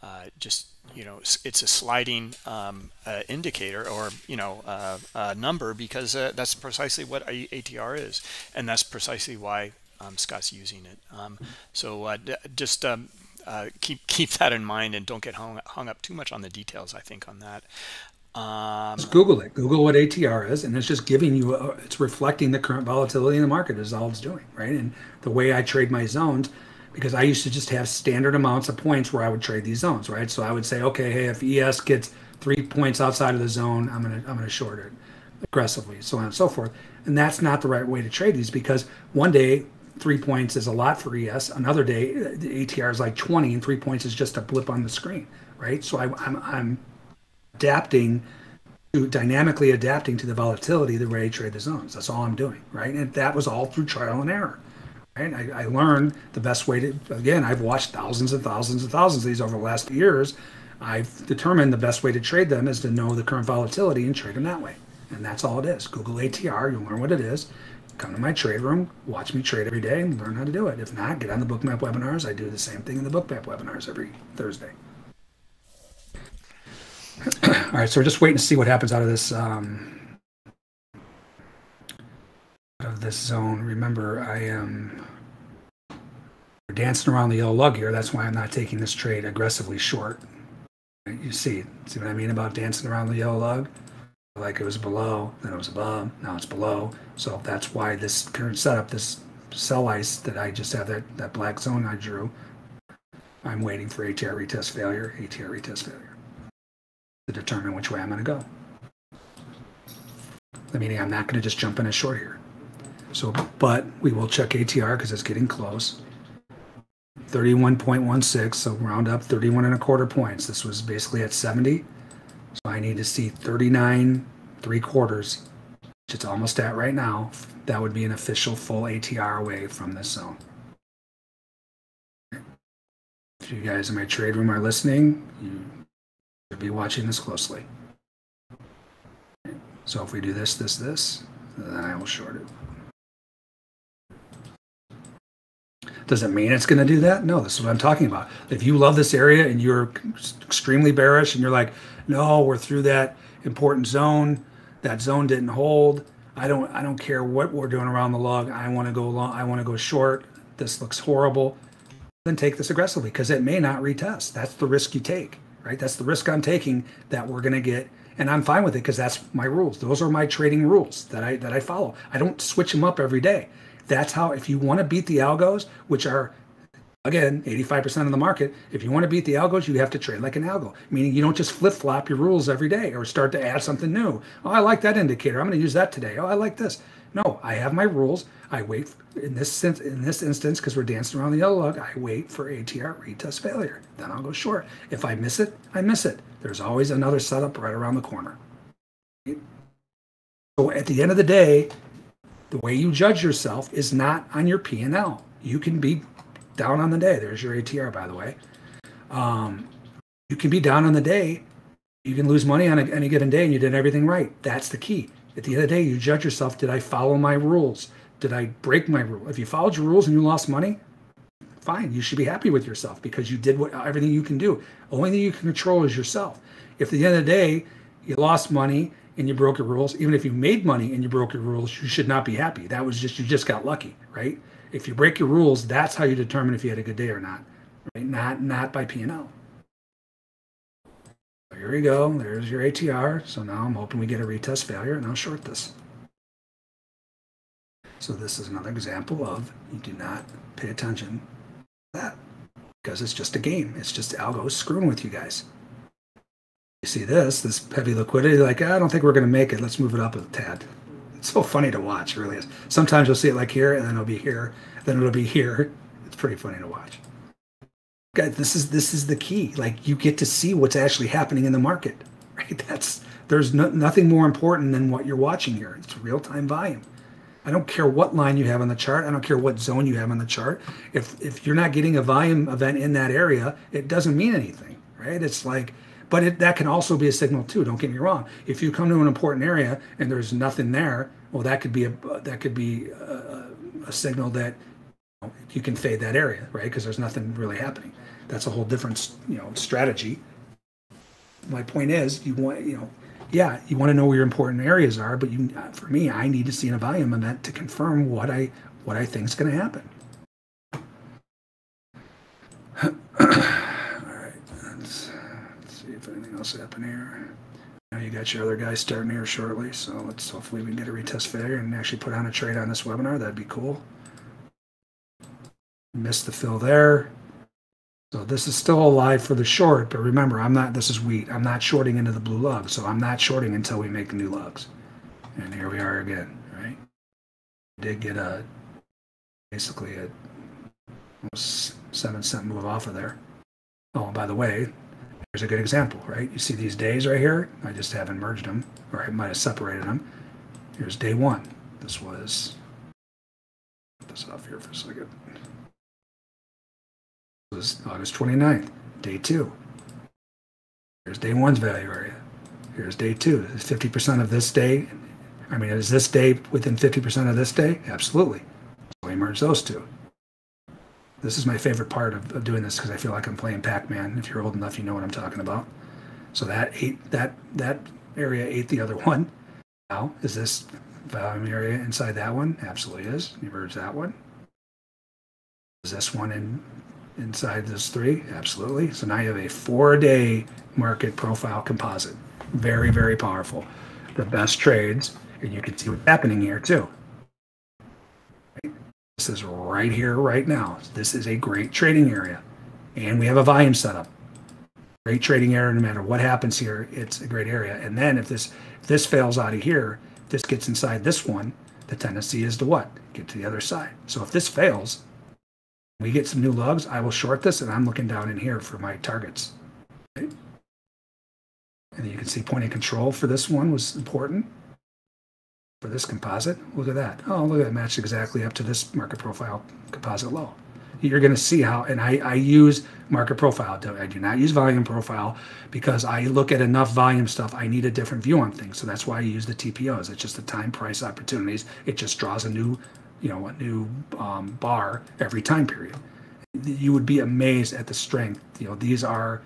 uh, just you know, it's, it's a sliding um, uh, indicator or you know uh, uh, number because uh, that's precisely what A T R is, and that's precisely why um, Scott's using it. Um, so uh, just. Um, Uh, keep keep that in mind and don't get hung, hung up too much on the details, I think, on that. Um, just Google it. Google what A T R is, and it's just giving you, a, it's reflecting the current volatility in the market is all it's doing, right? And the way I trade my zones, because I used to just have standard amounts of points where I would trade these zones, right? So I would say, okay, hey, if E S gets three points outside of the zone, I'm gonna I'm gonna short it aggressively, so on and so forth. And that's not the right way to trade these because one day, three points is a lot for E S. Another day, the A T R is like twenty, and three points is just a blip on the screen. right? So I, I'm, I'm adapting to dynamically adapting to the volatility of the way I trade the zones. That's all I'm doing, right? And that was all through trial and error, right? I, I learned the best way to, again, I've watched thousands and thousands and thousands of these over the last few years. I've determined the best way to trade them is to know the current volatility and trade them that way. And that's all it is. Google A T R, you'll learn what it is. Come to my trade room, watch me trade every day, and learn how to do it. If not, get on the Bookmap webinars. I do the same thing in the Bookmap webinars every Thursday. All right, so we're just waiting to see what happens out of this um, out of this zone. Remember, I am dancing around the yellow lug here. That's why I'm not taking this trade aggressively short. You see, see what I mean about dancing around the yellow lug? Like it was below, then it was above, now it's below. So that's why this current setup, this sell ice that I just have, that, that black zone I drew, I'm waiting for A T R retest failure, A T R retest failure to determine which way I'm going to go. I mean, I'm not going to just jump in a short here. So, but we will check A T R because it's getting close. thirty-one point one six, so round up thirty-one and a quarter points. This was basically at seventy. So I need to see thirty-nine, three quarters, which it's almost at right now. That would be an official full A T R away from this zone. If you guys in my trade room are listening, you should be watching this closely. So if we do this, this, this, then I will short it. Does it mean it's going to do that? No, this is what I'm talking about. If you love this area and you're extremely bearish and you're like, no, we're through that important zone. That zone didn't hold. I don't I don't care what we're doing around the log. I want to go long. I want to go short. This looks horrible. Then take this aggressively because it may not retest. That's the risk you take, right? That's the risk I'm taking that we're going to get. And I'm fine with it because that's my rules. Those are my trading rules that I that I follow. I don't switch them up every day. That's how, if you want to beat the algos, which are, again, eighty-five percent of the market, if you want to beat the algos, you have to trade like an algo, meaning you don't just flip-flop your rules every day or start to add something new. Oh, I like that indicator. I'm going to use that today. Oh, I like this. No, I have my rules. I wait in this sense, in this instance, because we're dancing around the yellow log, I wait for A T R retest failure. Then I'll go short. If I miss it, I miss it. There's always another setup right around the corner. So at the end of the day, the way you judge yourself is not on your P and L. You can be down on the day. There's your A T R, by the way. Um, you can be down on the day. You can lose money on a, any given day, and you did everything right. That's the key. At the end of the day, you judge yourself. Did I follow my rules? Did I break my rule? If you followed your rules and you lost money, fine. You should be happy with yourself because you did what everything you can do. Only thing you can control is yourself. If at the end of the day you lost money and you broke your rules, even if you made money and you broke your rules, you should not be happy. That was just, you just got lucky, right? If you break your rules, that's how you determine if you had a good day or not, right? Not not by P and L. So here we go. There's your A T R. So now I'm hoping we get a retest failure, and I'll short this. So this is another example of you do not pay attention to that because it's just a game. It's just algo screwing with you guys. You see this, this heavy liquidity, like, I don't think we're going to make it. Let's move it up a tad. It's so funny to watch, it really is. Sometimes you'll see it like here, and then it'll be here, then it'll be here. It's pretty funny to watch. Guys, this is this is the key. Like, you get to see what's actually happening in the market, right? That's there's no, nothing more important than what you're watching here. It's real-time volume. I don't care what line you have on the chart. I don't care what zone you have on the chart. If if you're not getting a volume event in that area, it doesn't mean anything, right? It's like. But it, that can also be a signal too. Don't get me wrong. If you come to an important area and there's nothing there, well, that could be a that could be a, a signal that you know, you can fade that area, right? Because there's nothing really happening. That's a whole different you know strategy. My point is, you want you know, yeah, you want to know where your important areas are. But you, for me, I need to see a volume event to confirm what I what I think is going to happen. Happen here. Now you got your other guy starting here shortly, so let's hopefully we can get a retest failure and actually put on a trade on this webinar. That'd be cool. Missed the fill there. So this is still alive for the short, but remember, I'm not, this is wheat. I'm not shorting into the blue lug, so I'm not shorting until we make new lugs. And here we are again, right? Did get a basically a seven cent move off of there. Oh, and by the way, Here's a good example, right? You see these days right here? I just haven't merged them, or I might have separated them. Here's day one. This was, put this off here for a second. This was August twenty-ninth, day two. Here's day one's value area. Here's day two. Is fifty percent of this day, I mean, is this day within fifty percent of this day? Absolutely. So I merge those two. This is my favorite part of, of doing this because I feel like I'm playing Pac-Man. If you're old enough, you know what I'm talking about. So that ate that that area ate the other one. Now is this volume area inside that one? Absolutely is. You merge that one. Is this one in inside this three? Absolutely. So now you have a four-day market profile composite. Very, very powerful. The best trades, and you can see what's happening here too. This is right here, right now. This is a great trading area. And we have a volume setup. Great trading area, no matter what happens here, it's a great area. And then if this if this fails out of here, if this gets inside this one, the tendency is to what? Get to the other side. So if this fails, we get some new lugs, I will short this, and I'm looking down in here for my targets. Right? And you can see point of control for this one was important. For this composite, look at that. Oh, look at that, matched exactly up to this market profile composite low. You're going to see how, and I, I use market profile. I do not use volume profile because I look at enough volume stuff. I need a different view on things. So that's why I use the T P Os. It's just the time price opportunities. It just draws a new, you know, a new um, bar every time period. You would be amazed at the strength. You know, these are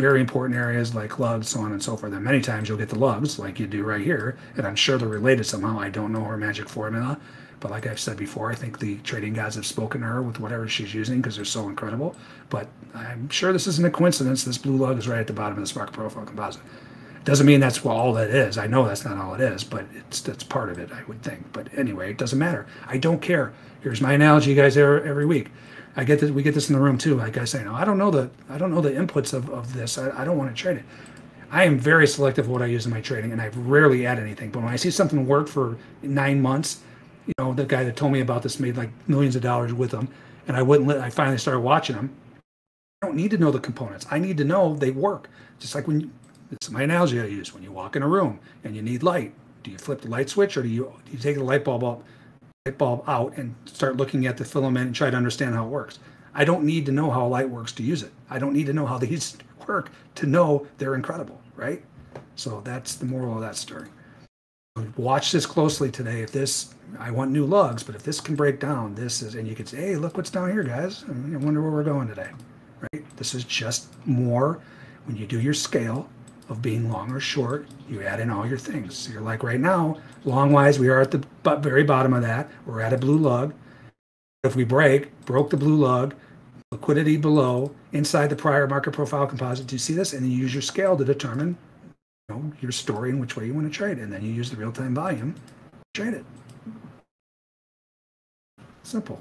very important areas like lugs, so on and so forth. And many times you'll get the lugs like you do right here, and I'm sure they're related somehow. I don't know her magic formula, but like I've said before, I think the trading gods have spoken to her with whatever she's using because they're so incredible. But I'm sure this isn't a coincidence. This blue lug is right at the bottom of this market profile composite. Doesn't mean that's all that is. I know that's not all it is, but it's that's part of it, I would think. But anyway, it doesn't matter. I don't care. Here's my analogy, you guys, every, every week. I get this. We get this in the room too. Like I say, no, I don't know the I don't know the inputs of, of this. I, I don't want to trade it. I am very selective of what I use in my trading, and I rarely add anything. But when I see something work for nine months, you know, the guy that told me about this made like millions of dollars with them, and I wouldn't let. I finally started watching them. I don't need to know the components. I need to know they work. Just like when you, this is my analogy I use. When you walk in a room and you need light, do you flip the light switch or do you do you take the light bulb up? light bulb out and start looking at the filament and try to understand how it works? I don't need to know how light works to use it. I don't need to know how these work to know they're incredible, right? So that's the moral of that story. Watch this closely today. If this, I want new lugs, but if this can break down, this is, and you could say, hey, look what's down here, guys. I wonder where we're going today, right? This is just more, when you do your scale of being long or short, you add in all your things. So you're like right now, long-wise, we are at the very bottom of that. We're at a blue lug. If we break, broke the blue lug, liquidity below, inside the prior market profile composite, do you see this? And you use your scale to determine, you know, your story and which way you want to trade. And then you use the real-time volume to trade it. Simple.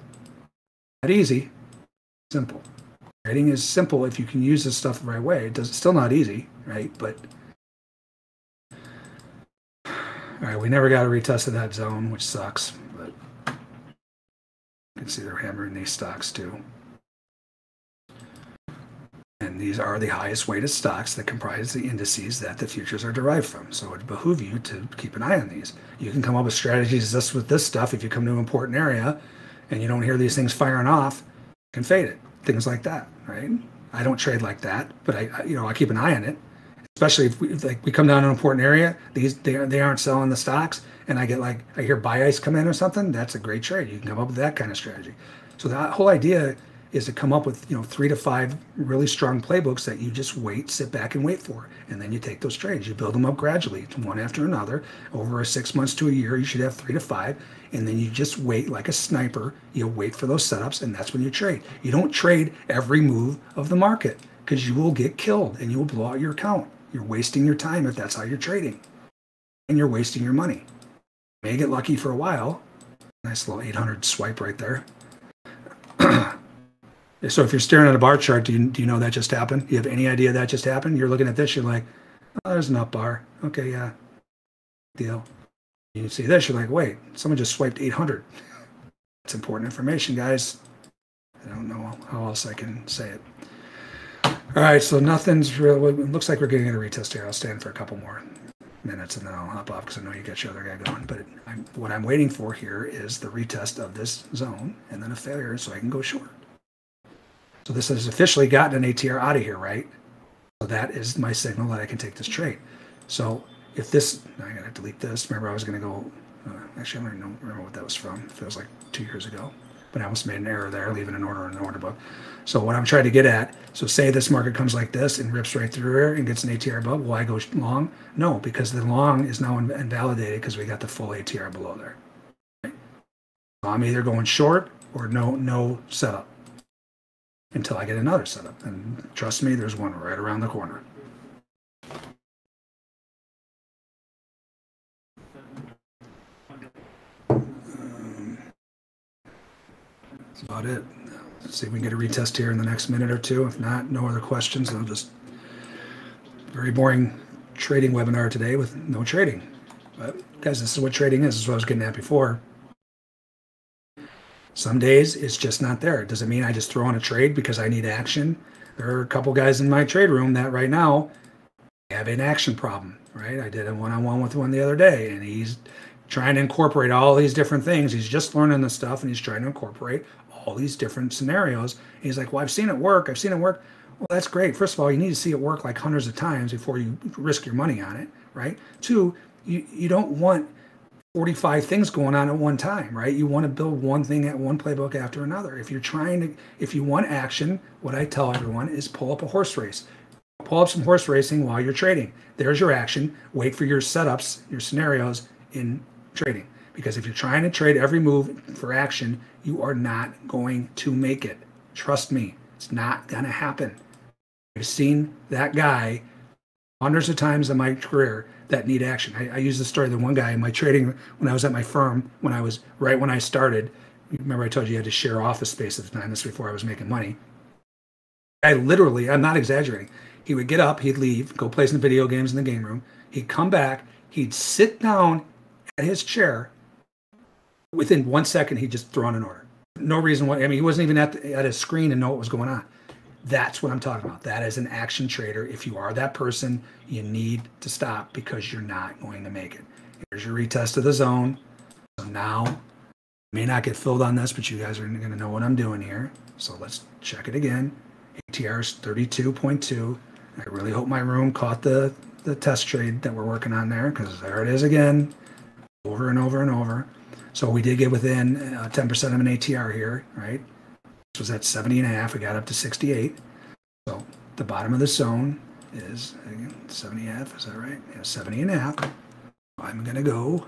Not easy. Simple. Trading is simple if you can use this stuff the right way. It does, it's still not easy, right? But all right, we never got a retest of that zone, which sucks. But you can see they're hammering these stocks too. And these are the highest weighted stocks that comprise the indices that the futures are derived from. So it would behoove you to keep an eye on these. You can come up with strategies just with this stuff. If you come to an important area and you don't hear these things firing off, you can fade it. Things like that, right? I don't trade like that, but I, I, you know, I keep an eye on it. Especially if we, if like we come down to an important area, these they they aren't selling the stocks, and I get like I hear buy ice come in or something. That's a great trade. You can come up with that kind of strategy. So the whole idea is to come up with, you know, three to five really strong playbooks that you just wait, sit back, and wait for, and then you take those trades. You build them up gradually, one after another, over a six months to a year. You should have three to five. And then you just wait like a sniper. You wait for those setups, and that's when you trade. You don't trade every move of the market because you will get killed and you will blow out your account. You're wasting your time if that's how you're trading, and you're wasting your money. You may get lucky for a while. Nice little eight hundred swipe right there. So if you're staring at a bar chart, do you, do you know that just happened? Do you have any idea that just happened? You're looking at this, you're like, oh, there's an up bar. Okay, yeah, deal. You see this, you're like, wait, someone just swiped eight hundred. That's important information, guys. I don't know how else I can say it. All All right, so nothing's real. It looks like we're getting a retest here. I'll stand for a couple more minutes and then I'll hop off because I know you got your other guy going. But I'm, what I'm waiting for here is the retest of this zone and then a failure so I can go short. So this has officially gotten an A T R out of here, right? So that is my signal that I can take this trade. So if this, now I'm going to delete this. Remember, I was going to go, uh, actually, I don't even remember what that was from. It feels like two years ago. But I almost made an error there, leaving an order in the order book. So what I'm trying to get at, so say this market comes like this and rips right through here and gets an A T R above, will I go long? No, because the long is now invalidated because we got the full A T R below there. Right? So I'm either going short or no, no setup until I get another setup. And trust me, there's one right around the corner. About it. Let's see if we can get a retest here in the next minute or two. If not, no other questions. I'll just very boring trading webinar today with no trading. But guys, this is what trading is. This is what I was getting at before. Some days it's just not there. Does it mean I just throw in a trade because I need action? There are a couple guys in my trade room that right now have an action problem, right? I did a one-on-one with one the other day, and he's trying to incorporate all these different things. He's just learning this stuff, and he's trying to incorporate all these different scenarios. And he's like, well, I've seen it work. I've seen it work. Well, that's great. First of all, you need to see it work like hundreds of times before you risk your money on it, right? Two, you, you don't want forty-five things going on at one time, right? You want to build one thing at one playbook after another. If you're trying to, if you want action, what I tell everyone is pull up a horse race. Pull up some horse racing while you're trading. There's your action. Wait for your setups, your scenarios in trading. Because if you're trying to trade every move for action, you are not going to make it. Trust me, it's not going to happen. I've seen that guy hundreds of times in my career that need action. I, I use the story of the one guy in my trading when I was at my firm, when I was right when I started. Remember I told you I had to share office space at the time. This was before I was making money. I literally, I'm not exaggerating. He would get up, he'd leave, go play some video games in the game room. He'd come back, he'd sit down at his chair. Within one second, he'd just thrown an order. No reason why. I mean, he wasn't even at, the, at his screen and know what was going on. That's what I'm talking about. That is an action trader. If you are that person, you need to stop because you're not going to make it. Here's your retest of the zone. So now, I may not get filled on this, but you guys are going to know what I'm doing here. So let's check it again. A T R is thirty-two point two. I really hope my room caught the, the test trade that we're working on there, because there it is again, over and over and over. So we did get within uh, ten percent of an A T R here, right? This was at seventy and a half. We got up to sixty-eight. So the bottom of the zone is again, seventy and a half. Is that right? Yeah, seventy and a half. I'm going to go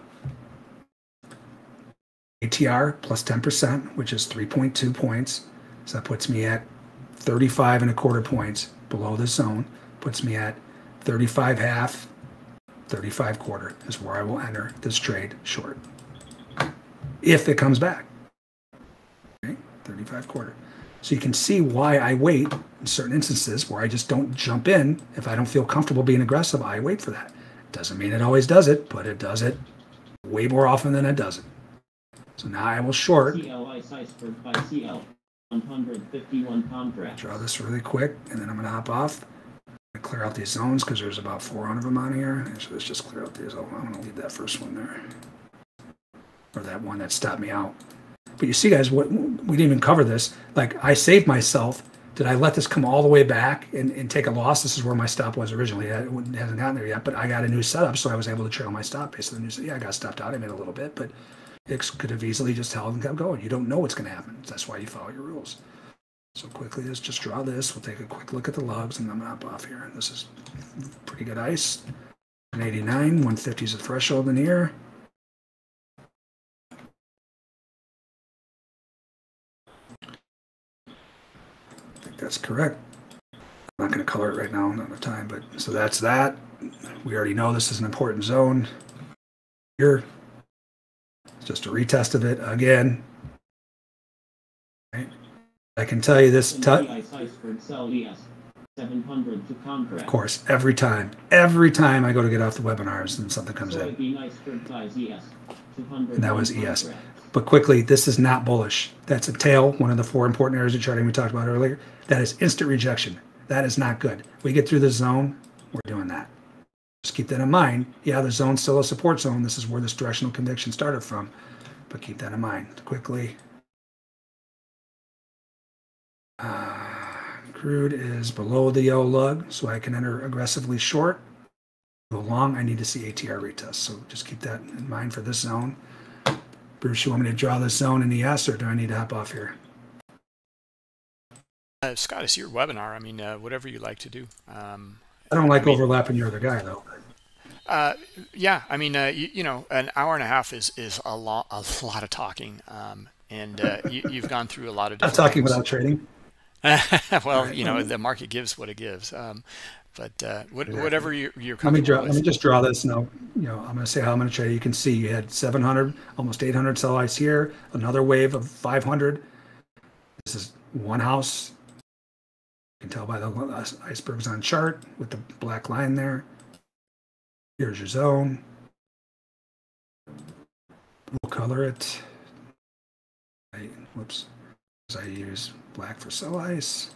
A T R plus ten percent, which is three point two points. So that puts me at thirty-five and a quarter points below the zone. Puts me at thirty-five half, thirty-five quarter is where I will enter this trade short. If it comes back, okay, thirty-five quarter. So you can see why I wait in certain instances where I just don't jump in. If I don't feel comfortable being aggressive, I wait for that. Doesn't mean it always does it, but it does it way more often than it doesn't. So now I will short. C L Ice Iceberg by C L one hundred fifty-one contracts. Draw this really quick, and then I'm going to hop off. I'm going to clear out these zones because there's about four hundred of them on here. So let's just clear out these. I'm going to leave that first one there. Or that one that stopped me out. But you see, guys, what we didn't even cover this. Like, I saved myself. Did I let this come all the way back and, and take a loss? This is where my stop was originally. It hasn't gotten there yet, but I got a new setup, so I was able to trail my stop based on the new. Yeah, I got stopped out. I made a little bit, but it could have easily just held and kept going. You don't know what's going to happen. That's why you follow your rules. So quickly, let's just draw this. We'll take a quick look at the lugs, and I'm going to hop off here. This is pretty good ice. one eighty-nine, one fifty is a threshold in here. That's correct. I'm not going to color it right now, not enough time, but so that's that. We already know this is an important zone here. It's just a retest of it again. Right. I can tell you this. Of course, every time, every time I go to get off the webinars and something comes in. And that was E S. But quickly, this is not bullish. That's a tail, one of the four important areas of charting we talked about earlier. That is instant rejection. That is not good. We get through the zone, we're doing that. Just keep that in mind. Yeah, the zone's still a support zone. This is where this directional conviction started from, but keep that in mind. Quickly, uh, crude is below the yellow lug, so I can enter aggressively short. Go long, I need to see A T R retest, so just keep that in mind for this zone. Bruce, you want me to draw this zone in the S, or do I need to hop off here? Uh, Scott, it's your webinar. I mean, uh, whatever you like to do. Um... I don't like I mean, overlapping your other guy, though. Uh, yeah, I mean, uh, you, you know, an hour and a half is is a lot a lot of talking, um, and uh, you, you've gone through a lot of. Different I'm talking things. Without trading. Well, right. You know, the market gives what it gives, um, but uh, what, yeah. whatever you, you're comfortable. Let me draw. With. Let me just draw this. Now, you know, I'm going to say how I'm going to trade. You can see you had seven hundred, almost eight hundred sell ice here. Another wave of five hundred. This is one house. You can tell by the icebergs on chart with the black line there. Here's your zone. We'll color it. I, whoops. So I use black for sell ice.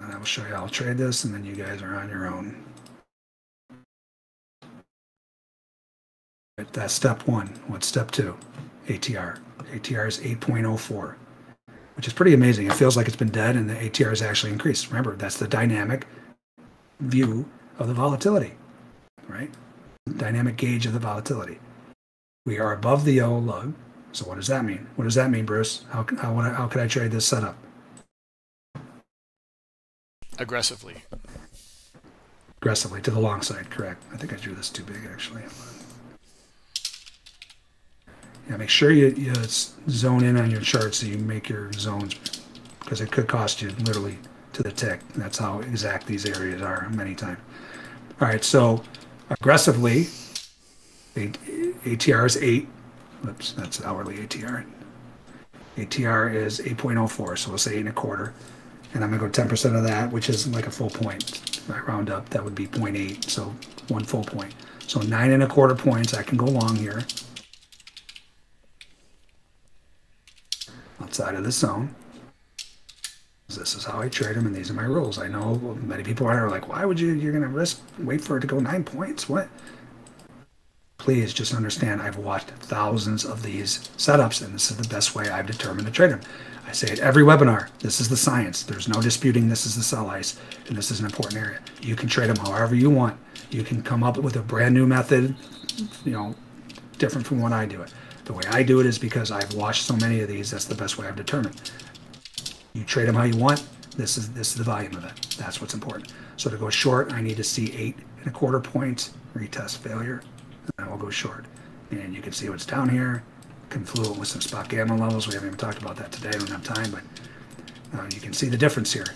And I will show you how I'll trade this, and then you guys are on your own. Right, that's step one. What's step two? A T R. A T R is eight point oh four. Which is pretty amazing. It feels like it's been dead and the A T R has actually increased. Remember, that's the dynamic view of the volatility, right? Dynamic gauge of the volatility. We are above the yellow lug. So what does that mean? What does that mean, Bruce? How, how, how could I trade this setup? Aggressively. Aggressively to the long side, correct. I think I drew this too big, actually. Yeah, make sure you, you zone in on your chart so you make your zones, because it could cost you literally to the tick. That's how exact these areas are many times. All right, so aggressively, A T R is eight. Oops, that's hourly A T R. A T R is eight point oh four, so we'll say eight and a quarter. And I'm going to go ten percent of that, which is like a full point. If I round up, that would be zero point eight, so one full point. So nine and a quarter points. I can go long here. Outside of the zone. This is how I trade them, and these are my rules. I know many people are like, why would you, you're going to risk, wait for it to go nine points? What? Please just understand, I've watched thousands of these setups, and this is the best way I've determined to trade them. I say it every webinar. This is the science. There's no disputing this is the sell ice, and this is an important area. You can trade them however you want. You can come up with a brand new method, you know, different from when I do it. The way I do it is because I've watched so many of these, that's the best way I've determined. You trade them how you want. This is this is the volume of it. That's what's important. So to go short, I need to see eight and a quarter points, retest failure, and I will go short. And you can see what's down here, confluent with some spot gamma levels. We haven't even talked about that today. I don't have time, but uh, you can see the difference here.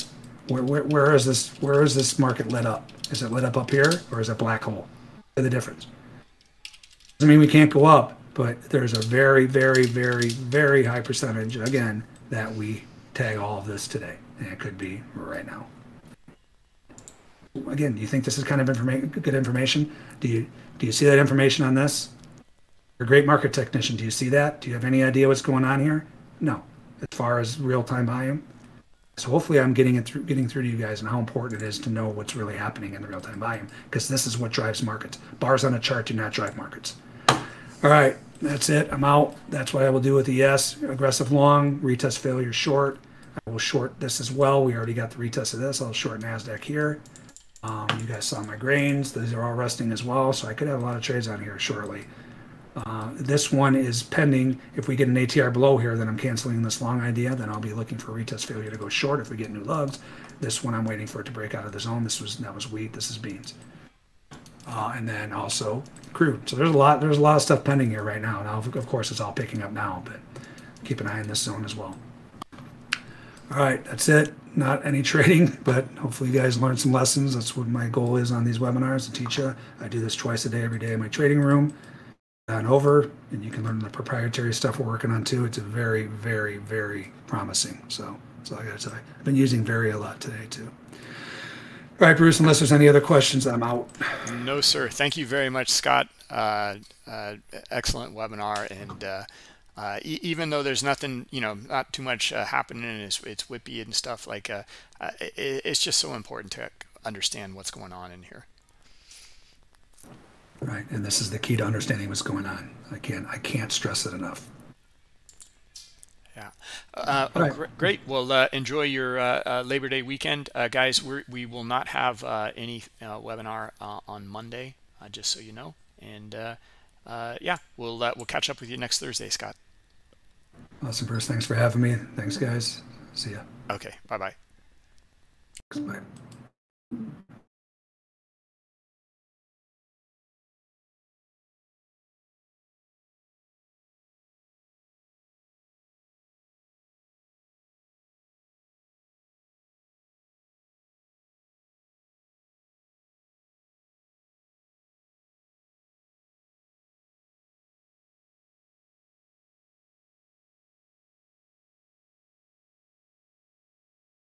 Where, where, where, is this, where is this market lit up? Is it lit up up here, or is it black hole? Look at the difference. Doesn't mean we can't go up. But there's a very, very, very, very high percentage, again, that we tag all of this today. And it could be right now. Again, do you think this is kind of informa good information? Do you, do you see that information on this? You're a great market technician. Do you see that? Do you have any idea what's going on here? No, as far as real-time volume. So hopefully I'm getting, it through, getting through to you guys and how important it is to know what's really happening in the real-time volume, because this is what drives markets. Bars on a chart do not drive markets. All right. That's it. I'm out. That's what I will do with the S. Aggressive long, retest failure short. I will short this as well. We already got the retest of this. I'll short NASDAQ here. Um, you guys saw my grains. These are all resting as well, so I could have a lot of trades on here shortly. Uh, this one is pending. If we get an A T R below here, then I'm canceling this long idea. Then I'll be looking for retest failure to go short if we get new lugs. This one, I'm waiting for it to break out of the zone. This was, that was wheat. This is beans. Uh, and then also crude. So there's a lot there's a lot of stuff pending here right now. Now, of course, it's all picking up now, but keep an eye on this zone as well. All right, that's it. Not any trading, but hopefully you guys learned some lessons. That's what my goal is on these webinars, to teach you. I do this twice a day, every day in my trading room. On over, and you can learn the proprietary stuff we're working on too. It's a very, very, very promising. So that's all I got to tell you. I've been using very a lot today too. All right, Bruce, unless there's any other questions, I'm out. No, sir. Thank you very much, Scott. Uh, uh, excellent webinar, and uh, Uh, e even though there's nothing, you know, not too much uh, happening, and it's, it's whippy and stuff, like uh, uh, it, it's just so important to understand what's going on in here. Right, and this is the key to understanding what's going on. I can't, I can't stress it enough. Yeah. Uh, oh, gr great. Well, uh, enjoy your uh, uh, Labor Day weekend, uh, guys. We're, we will not have uh, any uh, webinar uh, on Monday, uh, just so you know. And uh, uh, yeah, we'll uh, we'll catch up with you next Thursday, Scott. Awesome, Bruce. Thanks for having me. Thanks, guys. See ya. Okay. Bye-bye. Bye. -bye. Thanks, bye.